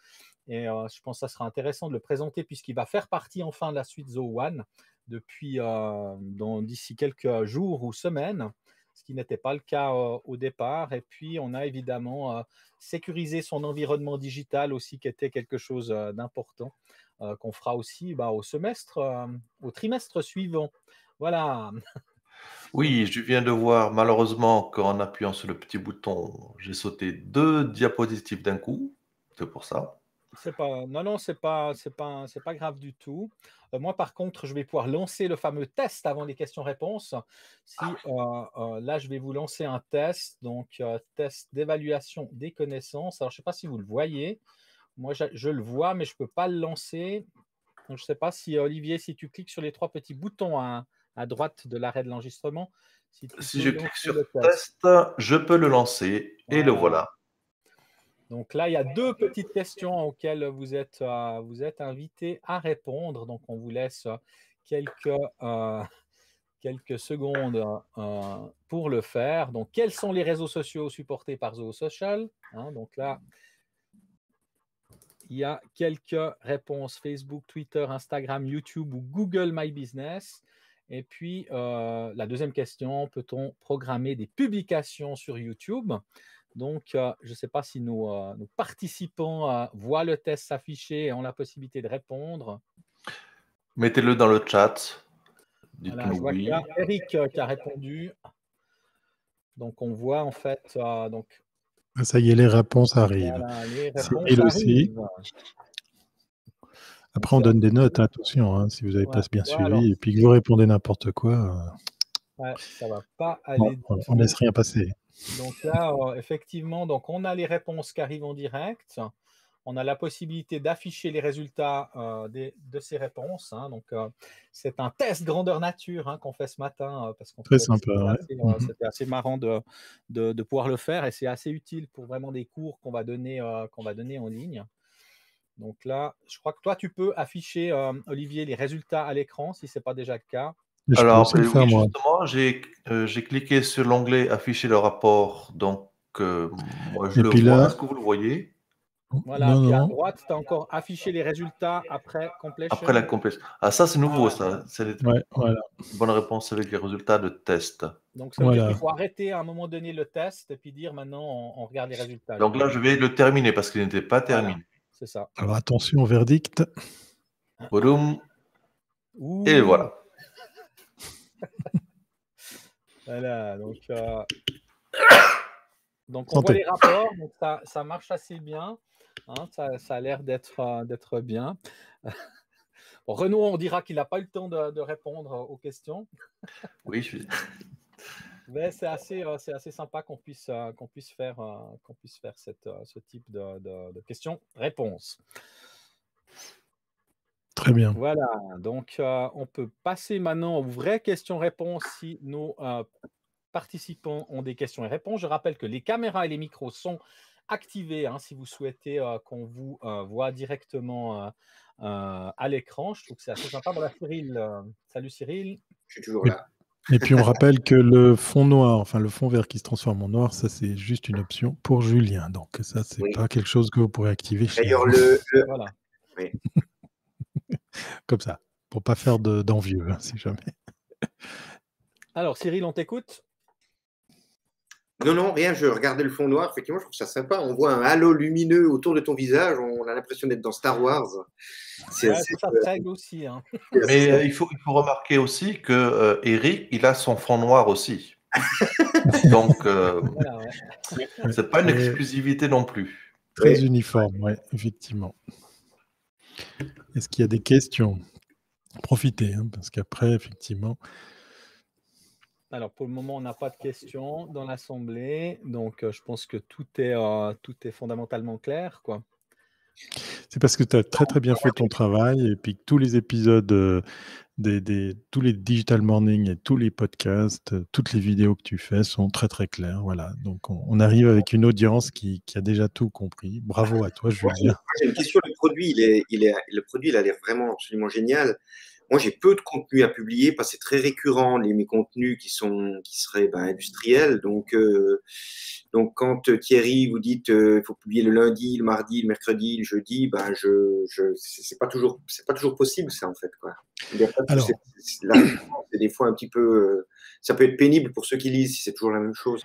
Et euh, je pense que ça sera intéressant de le présenter puisqu'il va faire partie enfin de la suite Zoho One depuis euh, d'ici quelques jours ou semaines. Ce qui n'était pas le cas euh, au départ. Et puis, on a évidemment euh, sécurisé son environnement digital aussi, qui était quelque chose euh, d'important, euh, qu'on fera aussi bah, au semestre, euh, au trimestre suivant. Voilà. Oui, je viens de voir, malheureusement, qu'en appuyant sur le petit bouton, j'ai sauté deux diapositives d'un coup. C'est pour ça. C'est pas, non, non, ce n'est pas, c'est pas, c'est pas grave du tout. Euh, moi, par contre, je vais pouvoir lancer le fameux test avant les questions-réponses. Si, ah oui. euh, euh, là, je vais vous lancer un test, donc euh, test d'évaluation des connaissances. Alors, je ne sais pas si vous le voyez. Moi, je, je le vois, mais je ne peux pas le lancer. Donc, je ne sais pas si, Olivier, si tu cliques sur les trois petits boutons à, à droite de l'arrêt de l'enregistrement. Si, si je clique sur le test, test, je peux le lancer et voilà. Le voilà. Donc là, il y a deux petites questions auxquelles vous êtes, euh, vous êtes invités à répondre. Donc, on vous laisse quelques, euh, quelques secondes euh, pour le faire. Donc, quels sont les réseaux sociaux supportés par Zoho Social hein, donc là, il y a quelques réponses. Facebook, Twitter, Instagram, YouTube ou Google My Business. Et puis, euh, la deuxième question, peut-on programmer des publications sur YouTube ? Donc, euh, je ne sais pas si nos, euh, nos participants euh, voient le test s'afficher et ont la possibilité de répondre. Mettez-le dans le chat. Voilà, je vois oui. qu'il y a Eric euh, qui a répondu. Donc, on voit en fait… Euh, donc... Ça y est, les réponses arrivent. Voilà, les réponses il arrivent. Aussi. Après, on donne des notes, attention, hein, si vous n'avez ouais, pas bien voilà. suivi et puis que vous répondez n'importe quoi. Euh... Ouais, ça va pas aller. Bon, on, on laisse rien passer. Donc là, euh, effectivement, donc on a les réponses qui arrivent en direct. On a la possibilité d'afficher les résultats euh, des, de ces réponses. Hein. Donc, euh, c'est un test grandeur nature hein, qu'on fait ce matin. Euh, parce qu'on Très sympa. C'était assez, ouais. euh, mmh. assez marrant de, de, de pouvoir le faire et c'est assez utile pour vraiment des cours qu'on va donner, euh, qu'on va donner en ligne. Donc là, je crois que toi, tu peux afficher, euh, Olivier, les résultats à l'écran, si ce n'est pas déjà le cas. Je Alors, oui, faire, justement, j'ai euh, cliqué sur l'onglet « Afficher le rapport ». Donc, euh, moi, je et le vois. Là... Est-ce que vous le voyez? Voilà, non, puis à non. droite, tu as encore affiché les résultats après completion. Après la completion. Ah, ça, c'est nouveau, ça. C'est les... ouais, voilà. bonne réponse avec les résultats de test. Donc, ça veut voilà. dire qu'il faut arrêter à un moment donné le test et puis dire maintenant, on, on regarde les résultats. Donc là, je vais le terminer parce qu'il n'était pas terminé. Voilà. C'est ça. Alors, attention, verdict. Boum. Et voilà. Voilà, donc, euh... donc on Santé. voit les rapports, donc ça, ça marche assez bien. Hein, ça, ça a l'air d'être euh, d'être bien. Bon, Renaud, on dira qu'il n'a pas eu le temps de, de répondre aux questions. Oui, je suis... Mais c'est assez, euh, c'est assez sympa qu'on puisse, euh, qu'on puisse faire, euh, qu'on puisse faire cette, euh, ce type de, de, de questions-réponses. Très bien. Voilà, donc euh, on peut passer maintenant aux vraies questions-réponses si nos euh, participants ont des questions et réponses. Je rappelle que les caméras et les micros sont activés hein, si vous souhaitez euh, qu'on vous euh, voit directement euh, euh, à l'écran. Je trouve que c'est assez sympa. Voilà, Cyril. Euh, salut Cyril. Je suis toujours là. Et puis on rappelle que le fond noir, enfin le fond vert qui se transforme en noir, ça c'est juste une option pour Julien. Donc ça c'est oui. pas quelque chose que vous pourrez activer. D'ailleurs le, le... Voilà. Oui. Comme ça, pour ne pas faire d'envieux, de, hein, si jamais. Alors Cyril, on t'écoute? Non, non, rien, je regardais le fond noir, effectivement, je trouve ça sympa. On voit un halo lumineux autour de ton visage, on a l'impression d'être dans Star Wars. C'est ouais, ça tag aussi. Hein. Mais euh, il, faut, il faut remarquer aussi que euh, Eric, il a son front noir aussi. Donc, euh, voilà, ouais. c'est pas une exclusivité non plus. Très oui. uniforme, oui, effectivement. Est-ce qu'il y a des questions? Profitez, hein, parce qu'après, effectivement... Alors, pour le moment, on n'a pas de questions dans l'Assemblée. Donc, euh, je pense que tout est, euh, tout est fondamentalement clair, quoi. C'est parce que tu as très, très bien fait ton travail et puis que tous les épisodes, euh, des, des, tous les Digital Morning et tous les podcasts, euh, toutes les vidéos que tu fais sont très, très claires. Voilà. Donc, on, on arrive avec une audience qui, qui a déjà tout compris. Bravo à toi, Julien. J'ai une question. Le produit, il est, il est, le produit, il a l'air vraiment absolument génial. Moi, j'ai peu de contenu à publier parce que c'est très récurrent, les, mes contenus qui, sont, qui seraient ben, industriels. Donc, euh, donc, quand euh, Thierry, vous dites qu'il euh, faut publier le lundi, le mardi, le mercredi, le jeudi, ben, je, je, ce n'est pas, pas toujours possible, ça, en fait. Quoi. Alors, c'est, c'est, là, c'est des fois un petit peu… Euh, ça peut être pénible pour ceux qui lisent si c'est toujours la même chose.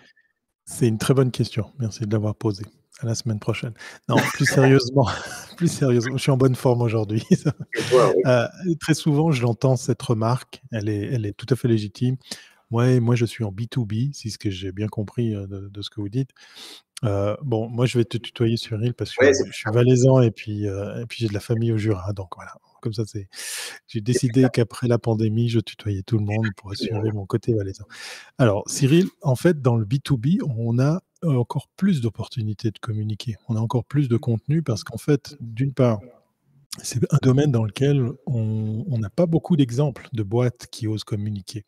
C'est une très bonne question. Merci de l'avoir posée. À la semaine prochaine. Non, plus sérieusement, plus sérieusement, je suis en bonne forme aujourd'hui. euh, très souvent, je l'entends cette remarque, elle est, elle est tout à fait légitime. Ouais, moi, je suis en B deux B, c'est ce que j'ai bien compris euh, de, de ce que vous dites. Euh, bon, moi, je vais te tutoyer sur île parce que ouais, je, je suis valaisan et puis, euh, et puis j'ai de la famille au Jura. Donc voilà, comme ça, c'est. J'ai décidé qu'après la pandémie, je tutoyais tout le monde pour assurer mon côté valaisan. Alors, Cyril, en fait, dans le B deux B, on a encore plus d'opportunités de communiquer. On a encore plus de contenu parce qu'en fait, d'une part, c'est un domaine dans lequel on n'a pas beaucoup d'exemples de boîtes qui osent communiquer.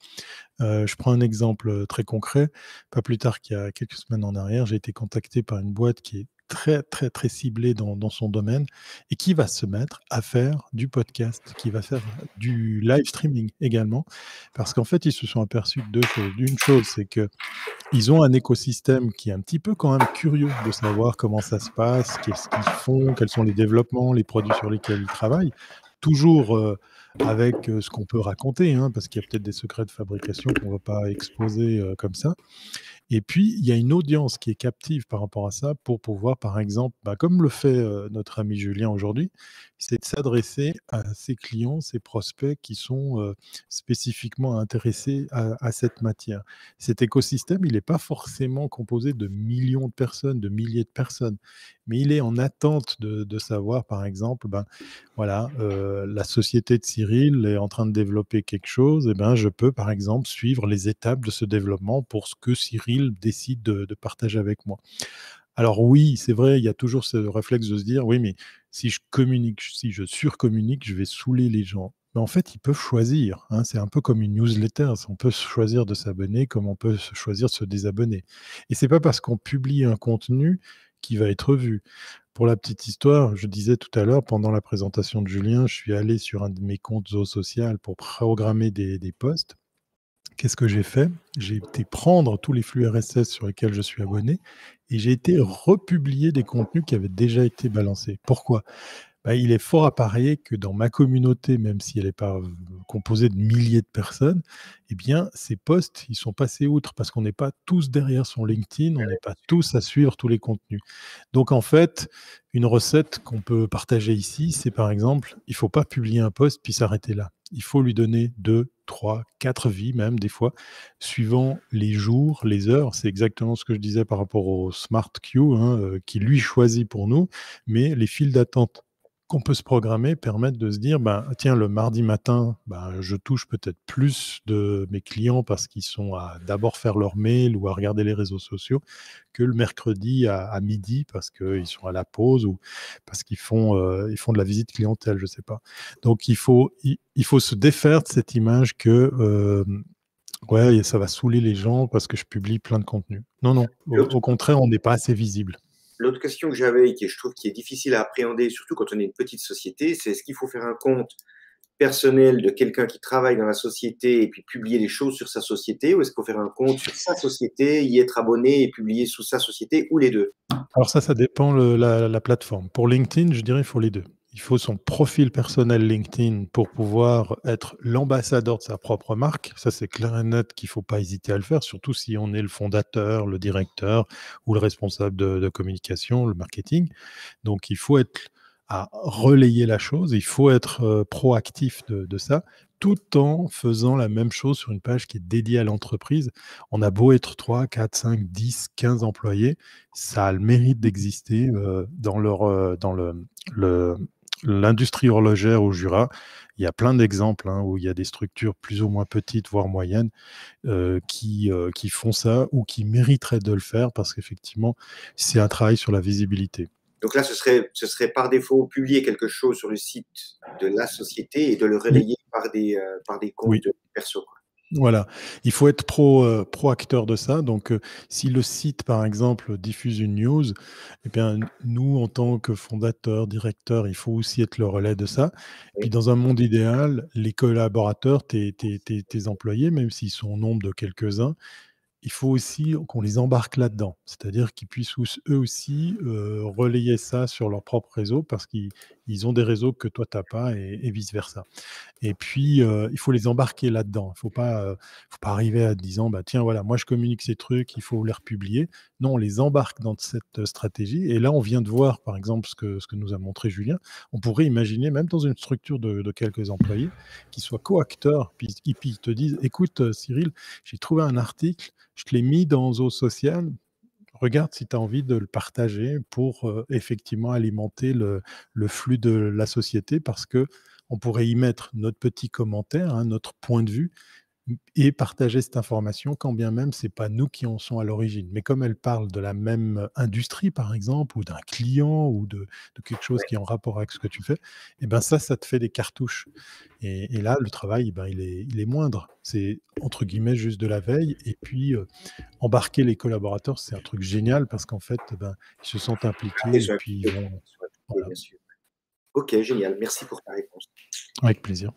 Euh, je prends un exemple très concret. Pas plus tard qu'il y a quelques semaines en arrière, j'ai été contacté par une boîte qui est très, très, très ciblée dans, dans son domaine et qui va se mettre à faire du podcast, qui va faire du live streaming également. Parce qu'en fait, ils se sont aperçus de deux choses. Une chose, c'est qu'ils ont un écosystème qui est un petit peu quand même curieux de savoir comment ça se passe, qu'est-ce qu'ils font, quels sont les développements, les produits sur lesquels ils travaillent. Toujours euh, avec euh, ce qu'on peut raconter, hein, parce qu'il y a peut-être des secrets de fabrication qu'on ne va pas exposer euh, comme ça. Et puis, il y a une audience qui est captive par rapport à ça pour pouvoir, par exemple, bah, comme le fait euh, notre ami Julien aujourd'hui, c'est de s'adresser à ses clients, ses prospects qui sont euh, spécifiquement intéressés à, à cette matière. Cet écosystème, il n'est pas forcément composé de millions de personnes, de milliers de personnes, mais il est en attente de, de savoir, par exemple, ben, voilà, euh, la société de Cyril est en train de développer quelque chose, et ben, je peux, par exemple, suivre les étapes de ce développement pour ce que Cyril décide de, de partager avec moi. Alors oui, c'est vrai, il y a toujours ce réflexe de se dire, oui, mais si je communique, si je surcommunique, je vais saouler les gens. Mais en fait, ils peuvent choisir. Hein. C'est un peu comme une newsletter. On peut choisir de s'abonner comme on peut choisir de se désabonner. Et ce n'est pas parce qu'on publie un contenu qui va être vu. Pour la petite histoire, je disais tout à l'heure, pendant la présentation de Julien, je suis allé sur un de mes comptes Zoho Social pour programmer des, des posts. Qu'est-ce que j'ai fait? J'ai été prendre tous les flux R S S sur lesquels je suis abonné et j'ai été republier des contenus qui avaient déjà été balancés. Pourquoi? Ben, il est fort à parier que dans ma communauté, même si elle n'est pas composée de milliers de personnes, eh bien, ces posts, ils sont passés outre parce qu'on n'est pas tous derrière son LinkedIn, on n'est pas tous à suivre tous les contenus. Donc, en fait, une recette qu'on peut partager ici, c'est par exemple, il ne faut pas publier un post puis s'arrêter là. Il faut lui donner deux, trois, quatre vies même des fois, suivant les jours, les heures. C'est exactement ce que je disais par rapport au Smart Queue hein, qui lui choisit pour nous, mais les files d'attente qu'on peut se programmer permettent de se dire, ben, tiens, le mardi matin, ben, je touche peut-être plus de mes clients parce qu'ils sont à d'abord faire leur mail ou à regarder les réseaux sociaux que le mercredi à, à midi parce qu'ils sont à la pause ou parce qu'ils font, euh, ils font de la visite clientèle, je ne sais pas. Donc, il faut, il, il faut se défaire de cette image que euh, ouais, ça va saouler les gens parce que je publie plein de contenu. Non, non, au, au contraire, on n'est pas assez visible. L'autre question que j'avais et que je trouve qui est difficile à appréhender, surtout quand on est une petite société, c'est est-ce qu'il faut faire un compte personnel de quelqu'un qui travaille dans la société et puis publier les choses sur sa société, ou est-ce qu'il faut faire un compte sur sa société, y être abonné et publier sous sa société, ou les deux? Alors ça, ça dépend de la, la plateforme. Pour LinkedIn, je dirais il faut les deux. Il faut son profil personnel LinkedIn pour pouvoir être l'ambassadeur de sa propre marque. Ça, c'est clair et net qu'il ne faut pas hésiter à le faire, surtout si on est le fondateur, le directeur ou le responsable de, de communication, le marketing. Donc, il faut être à relayer la chose, il faut être euh, proactif de, de ça, tout en faisant la même chose sur une page qui est dédiée à l'entreprise. On a beau être trois, quatre, cinq, dix, quinze employés, ça a le mérite d'exister euh, dans leur, euh, dans le... le l'industrie horlogère au Jura, il y a plein d'exemples hein, où il y a des structures plus ou moins petites, voire moyennes, euh, qui, euh, qui font ça ou qui mériteraient de le faire parce qu'effectivement, c'est un travail sur la visibilité. Donc là, ce serait, ce serait par défaut publier quelque chose sur le site de la société et de le relayer par des, euh, par des comptes oui. perso. Voilà, il faut être pro, euh, pro-acteur de ça. Donc, euh, si le site, par exemple, diffuse une news, eh bien, nous, en tant que fondateurs, directeurs, il faut aussi être le relais de ça. Et puis, dans un monde idéal, les collaborateurs, tes, tes, tes, tes employés, même s'ils sont au nombre de quelques-uns, il faut aussi qu'on les embarque là-dedans, c'est-à-dire qu'ils puissent eux aussi euh, relayer ça sur leur propre réseau parce qu'ils ils ont des réseaux que toi, tu n'as pas et, et vice-versa. Et puis, euh, il faut les embarquer là-dedans. Il ne faut pas, euh, faut pas arriver à disant, bah, tiens, voilà, moi, je communique ces trucs, il faut les republier. Non, on les embarque dans cette stratégie. Et là, on vient de voir, par exemple, ce que, ce que nous a montré Julien. On pourrait imaginer, même dans une structure de, de quelques employés, qu'ils soient co-acteurs, puis, puis ils te disent, écoute, Cyril, j'ai trouvé un article, je te l'ai mis dans Zoho Social. Regarde si tu as envie de le partager pour euh, effectivement alimenter le, le flux de la société parce qu'on pourrait y mettre notre petit commentaire, hein, notre point de vue et partager cette information quand bien même ce n'est pas nous qui en sommes à l'origine. Mais comme elle parle de la même industrie par exemple ou d'un client ou de, de quelque chose qui est en rapport avec ce que tu fais, et ben ça, ça te fait des cartouches. Et, et là, le travail, ben, il est, il est moindre. C'est entre guillemets juste de la veille et puis euh, embarquer les collaborateurs, c'est un truc génial parce qu'en fait, ben, ils se sentent impliqués. Et puis, euh, voilà. Ok, génial. Merci pour ta réponse. Avec plaisir.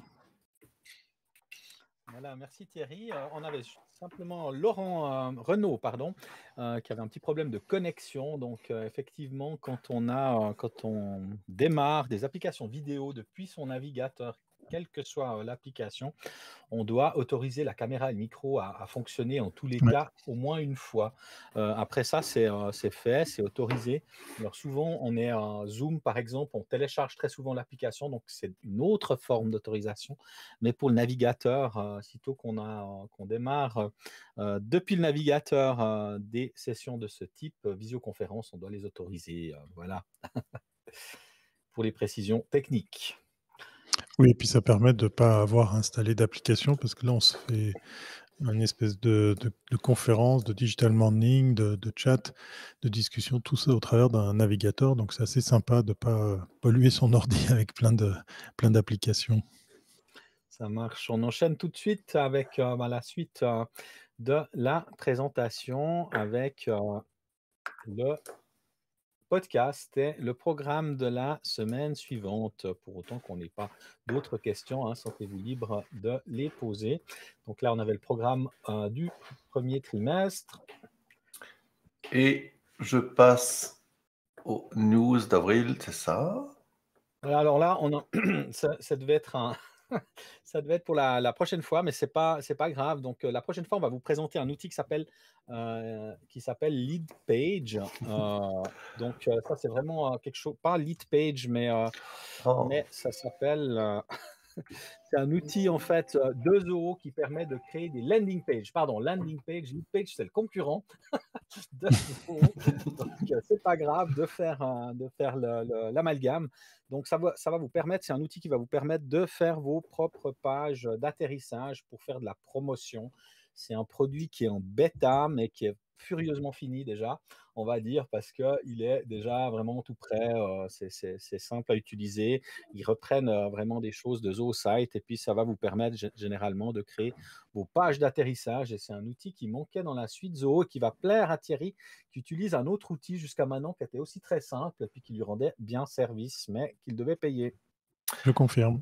Voilà, merci Thierry. Euh, on avait simplement Laurent, euh, Renaud, pardon, euh, qui avait un petit problème de connexion. Donc, euh, effectivement, quand on, a, euh, quand on démarre des applications vidéo depuis son navigateur quelle que soit l'application, on doit autoriser la caméra et le micro à, à fonctionner en tous les ouais. cas au moins une fois. Euh, après ça, c'est euh, fait, c'est autorisé. Alors souvent, on est en Zoom, par exemple, on télécharge très souvent l'application, donc c'est une autre forme d'autorisation. Mais pour le navigateur, euh, sitôt qu'on a, qu'on démarre euh, depuis le navigateur euh, des sessions de ce type, euh, visioconférence, on doit les autoriser. Euh, voilà. Pour les précisions techniques. Oui, et puis ça permet de ne pas avoir installé d'application, parce que là, on se fait une espèce de, de, de conférence, de digital morning, de, de chat, de discussion, tout ça au travers d'un navigateur. Donc, c'est assez sympa de ne pas polluer son ordi avec plein de, plein d'applications. Ça marche. On enchaîne tout de suite avec euh, bah, la suite euh, de la présentation avec euh, le... podcast est le programme de la semaine suivante, pour autant qu'on n'ait pas d'autres questions, hein, sentez-vous libre de les poser. Donc là, on avait le programme euh, du premier trimestre. Et je passe aux news d'avril, c'est ça? Voilà, alors là, on a... ça, ça devait être un... Ça devait être pour la, la prochaine fois, mais ce n'est pas, c'est pas grave. Donc, euh, la prochaine fois, on va vous présenter un outil qui s'appelle euh, Lead Page. Euh, donc, euh, ça, c'est vraiment euh, quelque chose, pas Lead Page, mais, euh, oh. mais ça s'appelle… Euh, c'est un outil, en fait, euh, de Zoho qui permet de créer des landing pages. Pardon, landing page, Lead Page, c'est le concurrent de Zoho. Donc, euh, ce n'est pas grave de faire, euh, de faire l'amalgame. Donc, ça va, ça va vous permettre, c'est un outil qui va vous permettre de faire vos propres pages d'atterrissage pour faire de la promotion. C'est un produit qui est en bêta, mais qui est furieusement fini déjà, on va dire, parce qu'il est déjà vraiment tout prêt. Euh, c'est simple à utiliser. Ils reprennent euh, vraiment des choses de Zoho Sites et puis ça va vous permettre généralement de créer vos pages d'atterrissage. Et c'est un outil qui manquait dans la suite Zoho et qui va plaire à Thierry, qui utilise un autre outil jusqu'à maintenant qui était aussi très simple et puis qui lui rendait bien service, mais qu'il devait payer. Je confirme.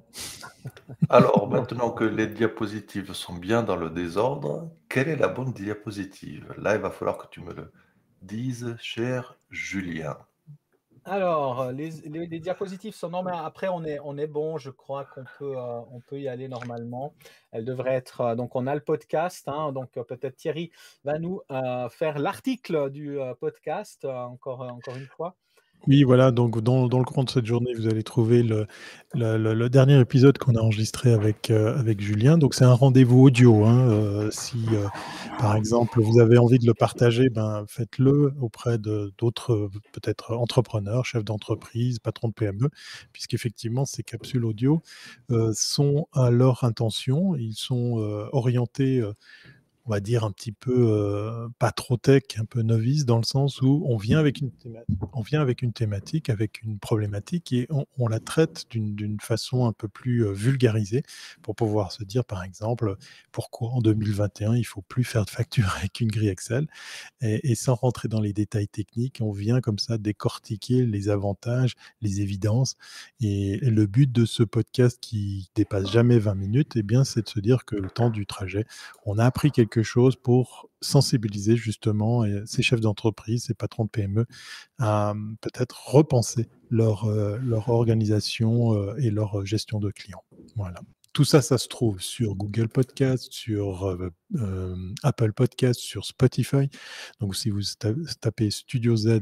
Alors, maintenant que les diapositives sont bien dans le désordre, quelle est la bonne diapositive? Là, il va falloir que tu me le dises, cher Julien. Alors, les, les, les diapositives sont normales. Après, on est, on est bon. Je crois qu'on peut, euh, on peut y aller normalement. Elle devrait être… Euh, donc, on a le podcast. Hein, donc, euh, peut-être Thierry va nous euh, faire l'article du euh, podcast, euh, encore, euh, encore une fois. Oui, voilà, donc dans, dans le courant de cette journée, vous allez trouver le, le, le, le dernier épisode qu'on a enregistré avec, euh, avec Julien. Donc, c'est un rendez-vous audio. Hein. Euh, si, euh, par exemple, vous avez envie de le partager, ben, faites-le auprès d'autres, peut-être entrepreneurs, chefs d'entreprise, patrons de P M E, puisqu'effectivement, ces capsules audio euh, sont à leur intention. Ils sont euh, orientés... Euh, on va dire un petit peu euh, pas trop tech, un peu novice, dans le sens où on vient avec une thématique, on vient avec une, thématique, avec une problématique et on, on la traite d'une façon un peu plus euh, vulgarisée pour pouvoir se dire, par exemple, pourquoi en deux mille vingt et un, il ne faut plus faire de facture avec une grille Excel et, et sans rentrer dans les détails techniques, on vient comme ça décortiquer les avantages, les évidences et le but de ce podcast qui ne dépasse jamais vingt minutes, eh bien, c'est de se dire que le temps du trajet, on a appris quelque Quelque chose pour sensibiliser justement ces chefs d'entreprise, ces patrons de P M E à peut-être repenser leur, euh, leur organisation euh, et leur gestion de clients. Voilà. Tout ça, ça se trouve sur Google Podcast, sur euh, euh, Apple Podcast, sur Spotify. Donc, si vous tapez Studio Z,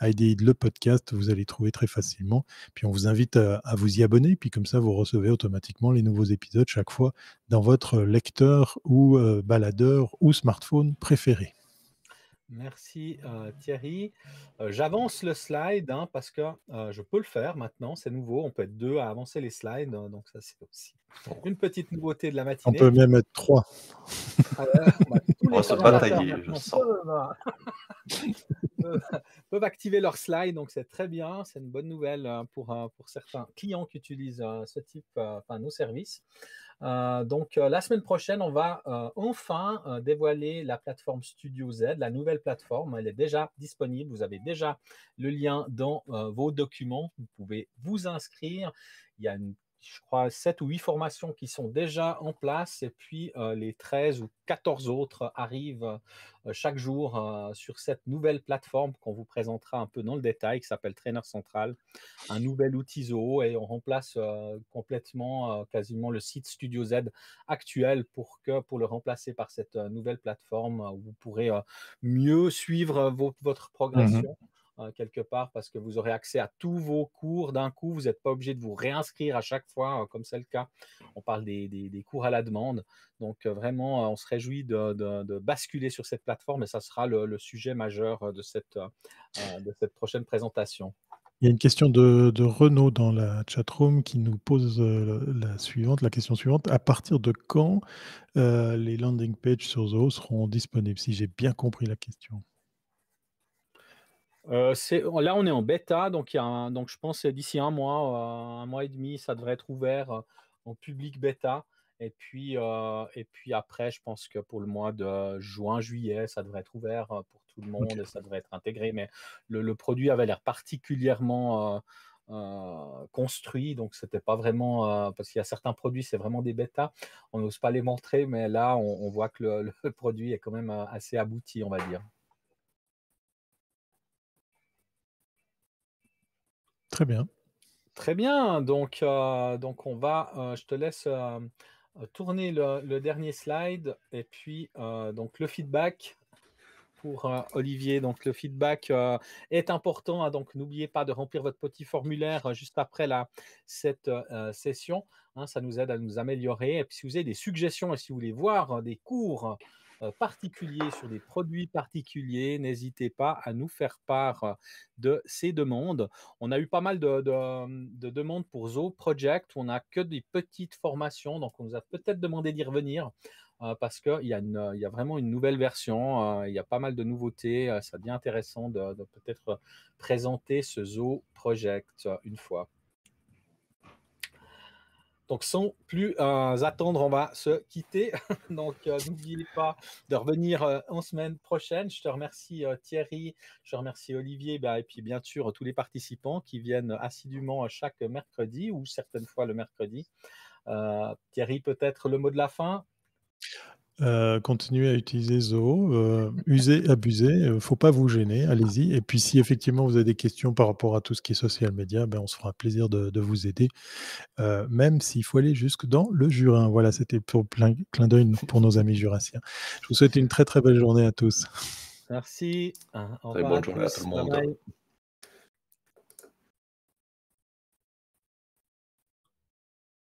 iDAYit, le podcast, vous allez trouver très facilement. Puis, on vous invite à, à vous y abonner. Puis, comme ça, vous recevez automatiquement les nouveaux épisodes chaque fois dans votre lecteur ou euh, baladeur ou smartphone préféré. Merci euh, Thierry. Euh, J'avance le slide hein, parce que euh, je peux le faire maintenant, c'est nouveau. On peut être deux à avancer les slides, hein, donc ça c'est aussi une petite nouveauté de la matinée. On peut même être trois. Alors, bah, on va se batailler, je sens. Peuvent, peuvent activer leur slide, donc c'est très bien. C'est une bonne nouvelle pour, pour certains clients qui utilisent ce type, enfin nos services. Euh, donc, euh, la semaine prochaine, on va euh, enfin euh, dévoiler la plateforme Studio Z, la nouvelle plateforme. Elle est déjà disponible. Vous avez déjà le lien dans euh, vos documents. Vous pouvez vous inscrire. Il y a une je crois, sept ou huit formations qui sont déjà en place et puis euh, les treize ou quatorze autres arrivent euh, chaque jour euh, sur cette nouvelle plateforme qu'on vous présentera un peu dans le détail, qui s'appelle Trainer Central, un nouvel outil Zoho, et on remplace euh, complètement, euh, quasiment le site Studio Z actuel pour, que, pour le remplacer par cette euh, nouvelle plateforme euh, où vous pourrez euh, mieux suivre euh, vos, votre progression. Mmh. quelque part, parce que vous aurez accès à tous vos cours d'un coup. Vous n'êtes pas obligé de vous réinscrire à chaque fois, comme c'est le cas. On parle des, des, des cours à la demande. Donc, vraiment, on se réjouit de, de, de basculer sur cette plateforme et ça sera le, le sujet majeur de cette, de cette prochaine présentation. Il y a une question de, de Renaud dans la chatroom qui nous pose la suivante, la question suivante. À partir de quand euh, les landing pages sur Zoho seront disponibles, si j'ai bien compris la question? Euh, là, on est en bêta, donc, y a un, donc je pense que d'ici un mois, euh, un mois et demi, ça devrait être ouvert euh, en public bêta. Et puis, euh, et puis après, je pense que pour le mois de juin, juillet, ça devrait être ouvert euh, pour tout le monde okay. et ça devrait être intégré. Mais le, le produit avait l'air particulièrement euh, euh, construit, donc c'était pas vraiment… Euh, parce qu'il y a certains produits, c'est vraiment des bêtas. On n'ose pas les montrer, mais là, on, on voit que le, le produit est quand même assez abouti, on va dire. Très bien. Très bien. Donc, euh, donc on va, euh, je te laisse euh, tourner le, le dernier slide et puis euh, donc le feedback pour euh, Olivier. Donc, le feedback euh, est important. Hein, donc, n'oubliez pas de remplir votre petit formulaire euh, juste après la, cette euh, session. Hein, ça nous aide à nous améliorer. Et puis, si vous avez des suggestions et si vous voulez voir euh, des cours euh, particuliers sur des produits particuliers, n'hésitez pas à nous faire part euh, de ces demandes. On a eu pas mal de, de, de demandes pour Zoho Project. On n'a que des petites formations, donc on nous a peut-être demandé d'y revenir euh, parce qu'il y, y a vraiment une nouvelle version. Il euh, y a pas mal de nouveautés. Euh, ça devient intéressant de, de peut-être présenter ce Zoho Project euh, une fois. Donc, sans plus euh, attendre, on va se quitter. Donc, euh, n'oubliez pas de revenir euh, en semaine prochaine. Je te remercie euh, Thierry, je te remercie Olivier bah, et puis bien sûr tous les participants qui viennent assidûment chaque mercredi ou certaines fois le mercredi. Euh, Thierry, peut-être le mot de la fin ? Euh, continuez à utiliser Zoho, euh, usez, abusez, il ne faut pas vous gêner, allez-y. Et puis si effectivement vous avez des questions par rapport à tout ce qui est social media, ben, on se fera plaisir de, de vous aider, euh, même s'il faut aller jusque dans le Jura. Voilà, c'était pour plein clin d'œil pour nos amis jurassiens. Je vous souhaite une très très belle journée à tous. Merci. Très bonne journée à tout le monde.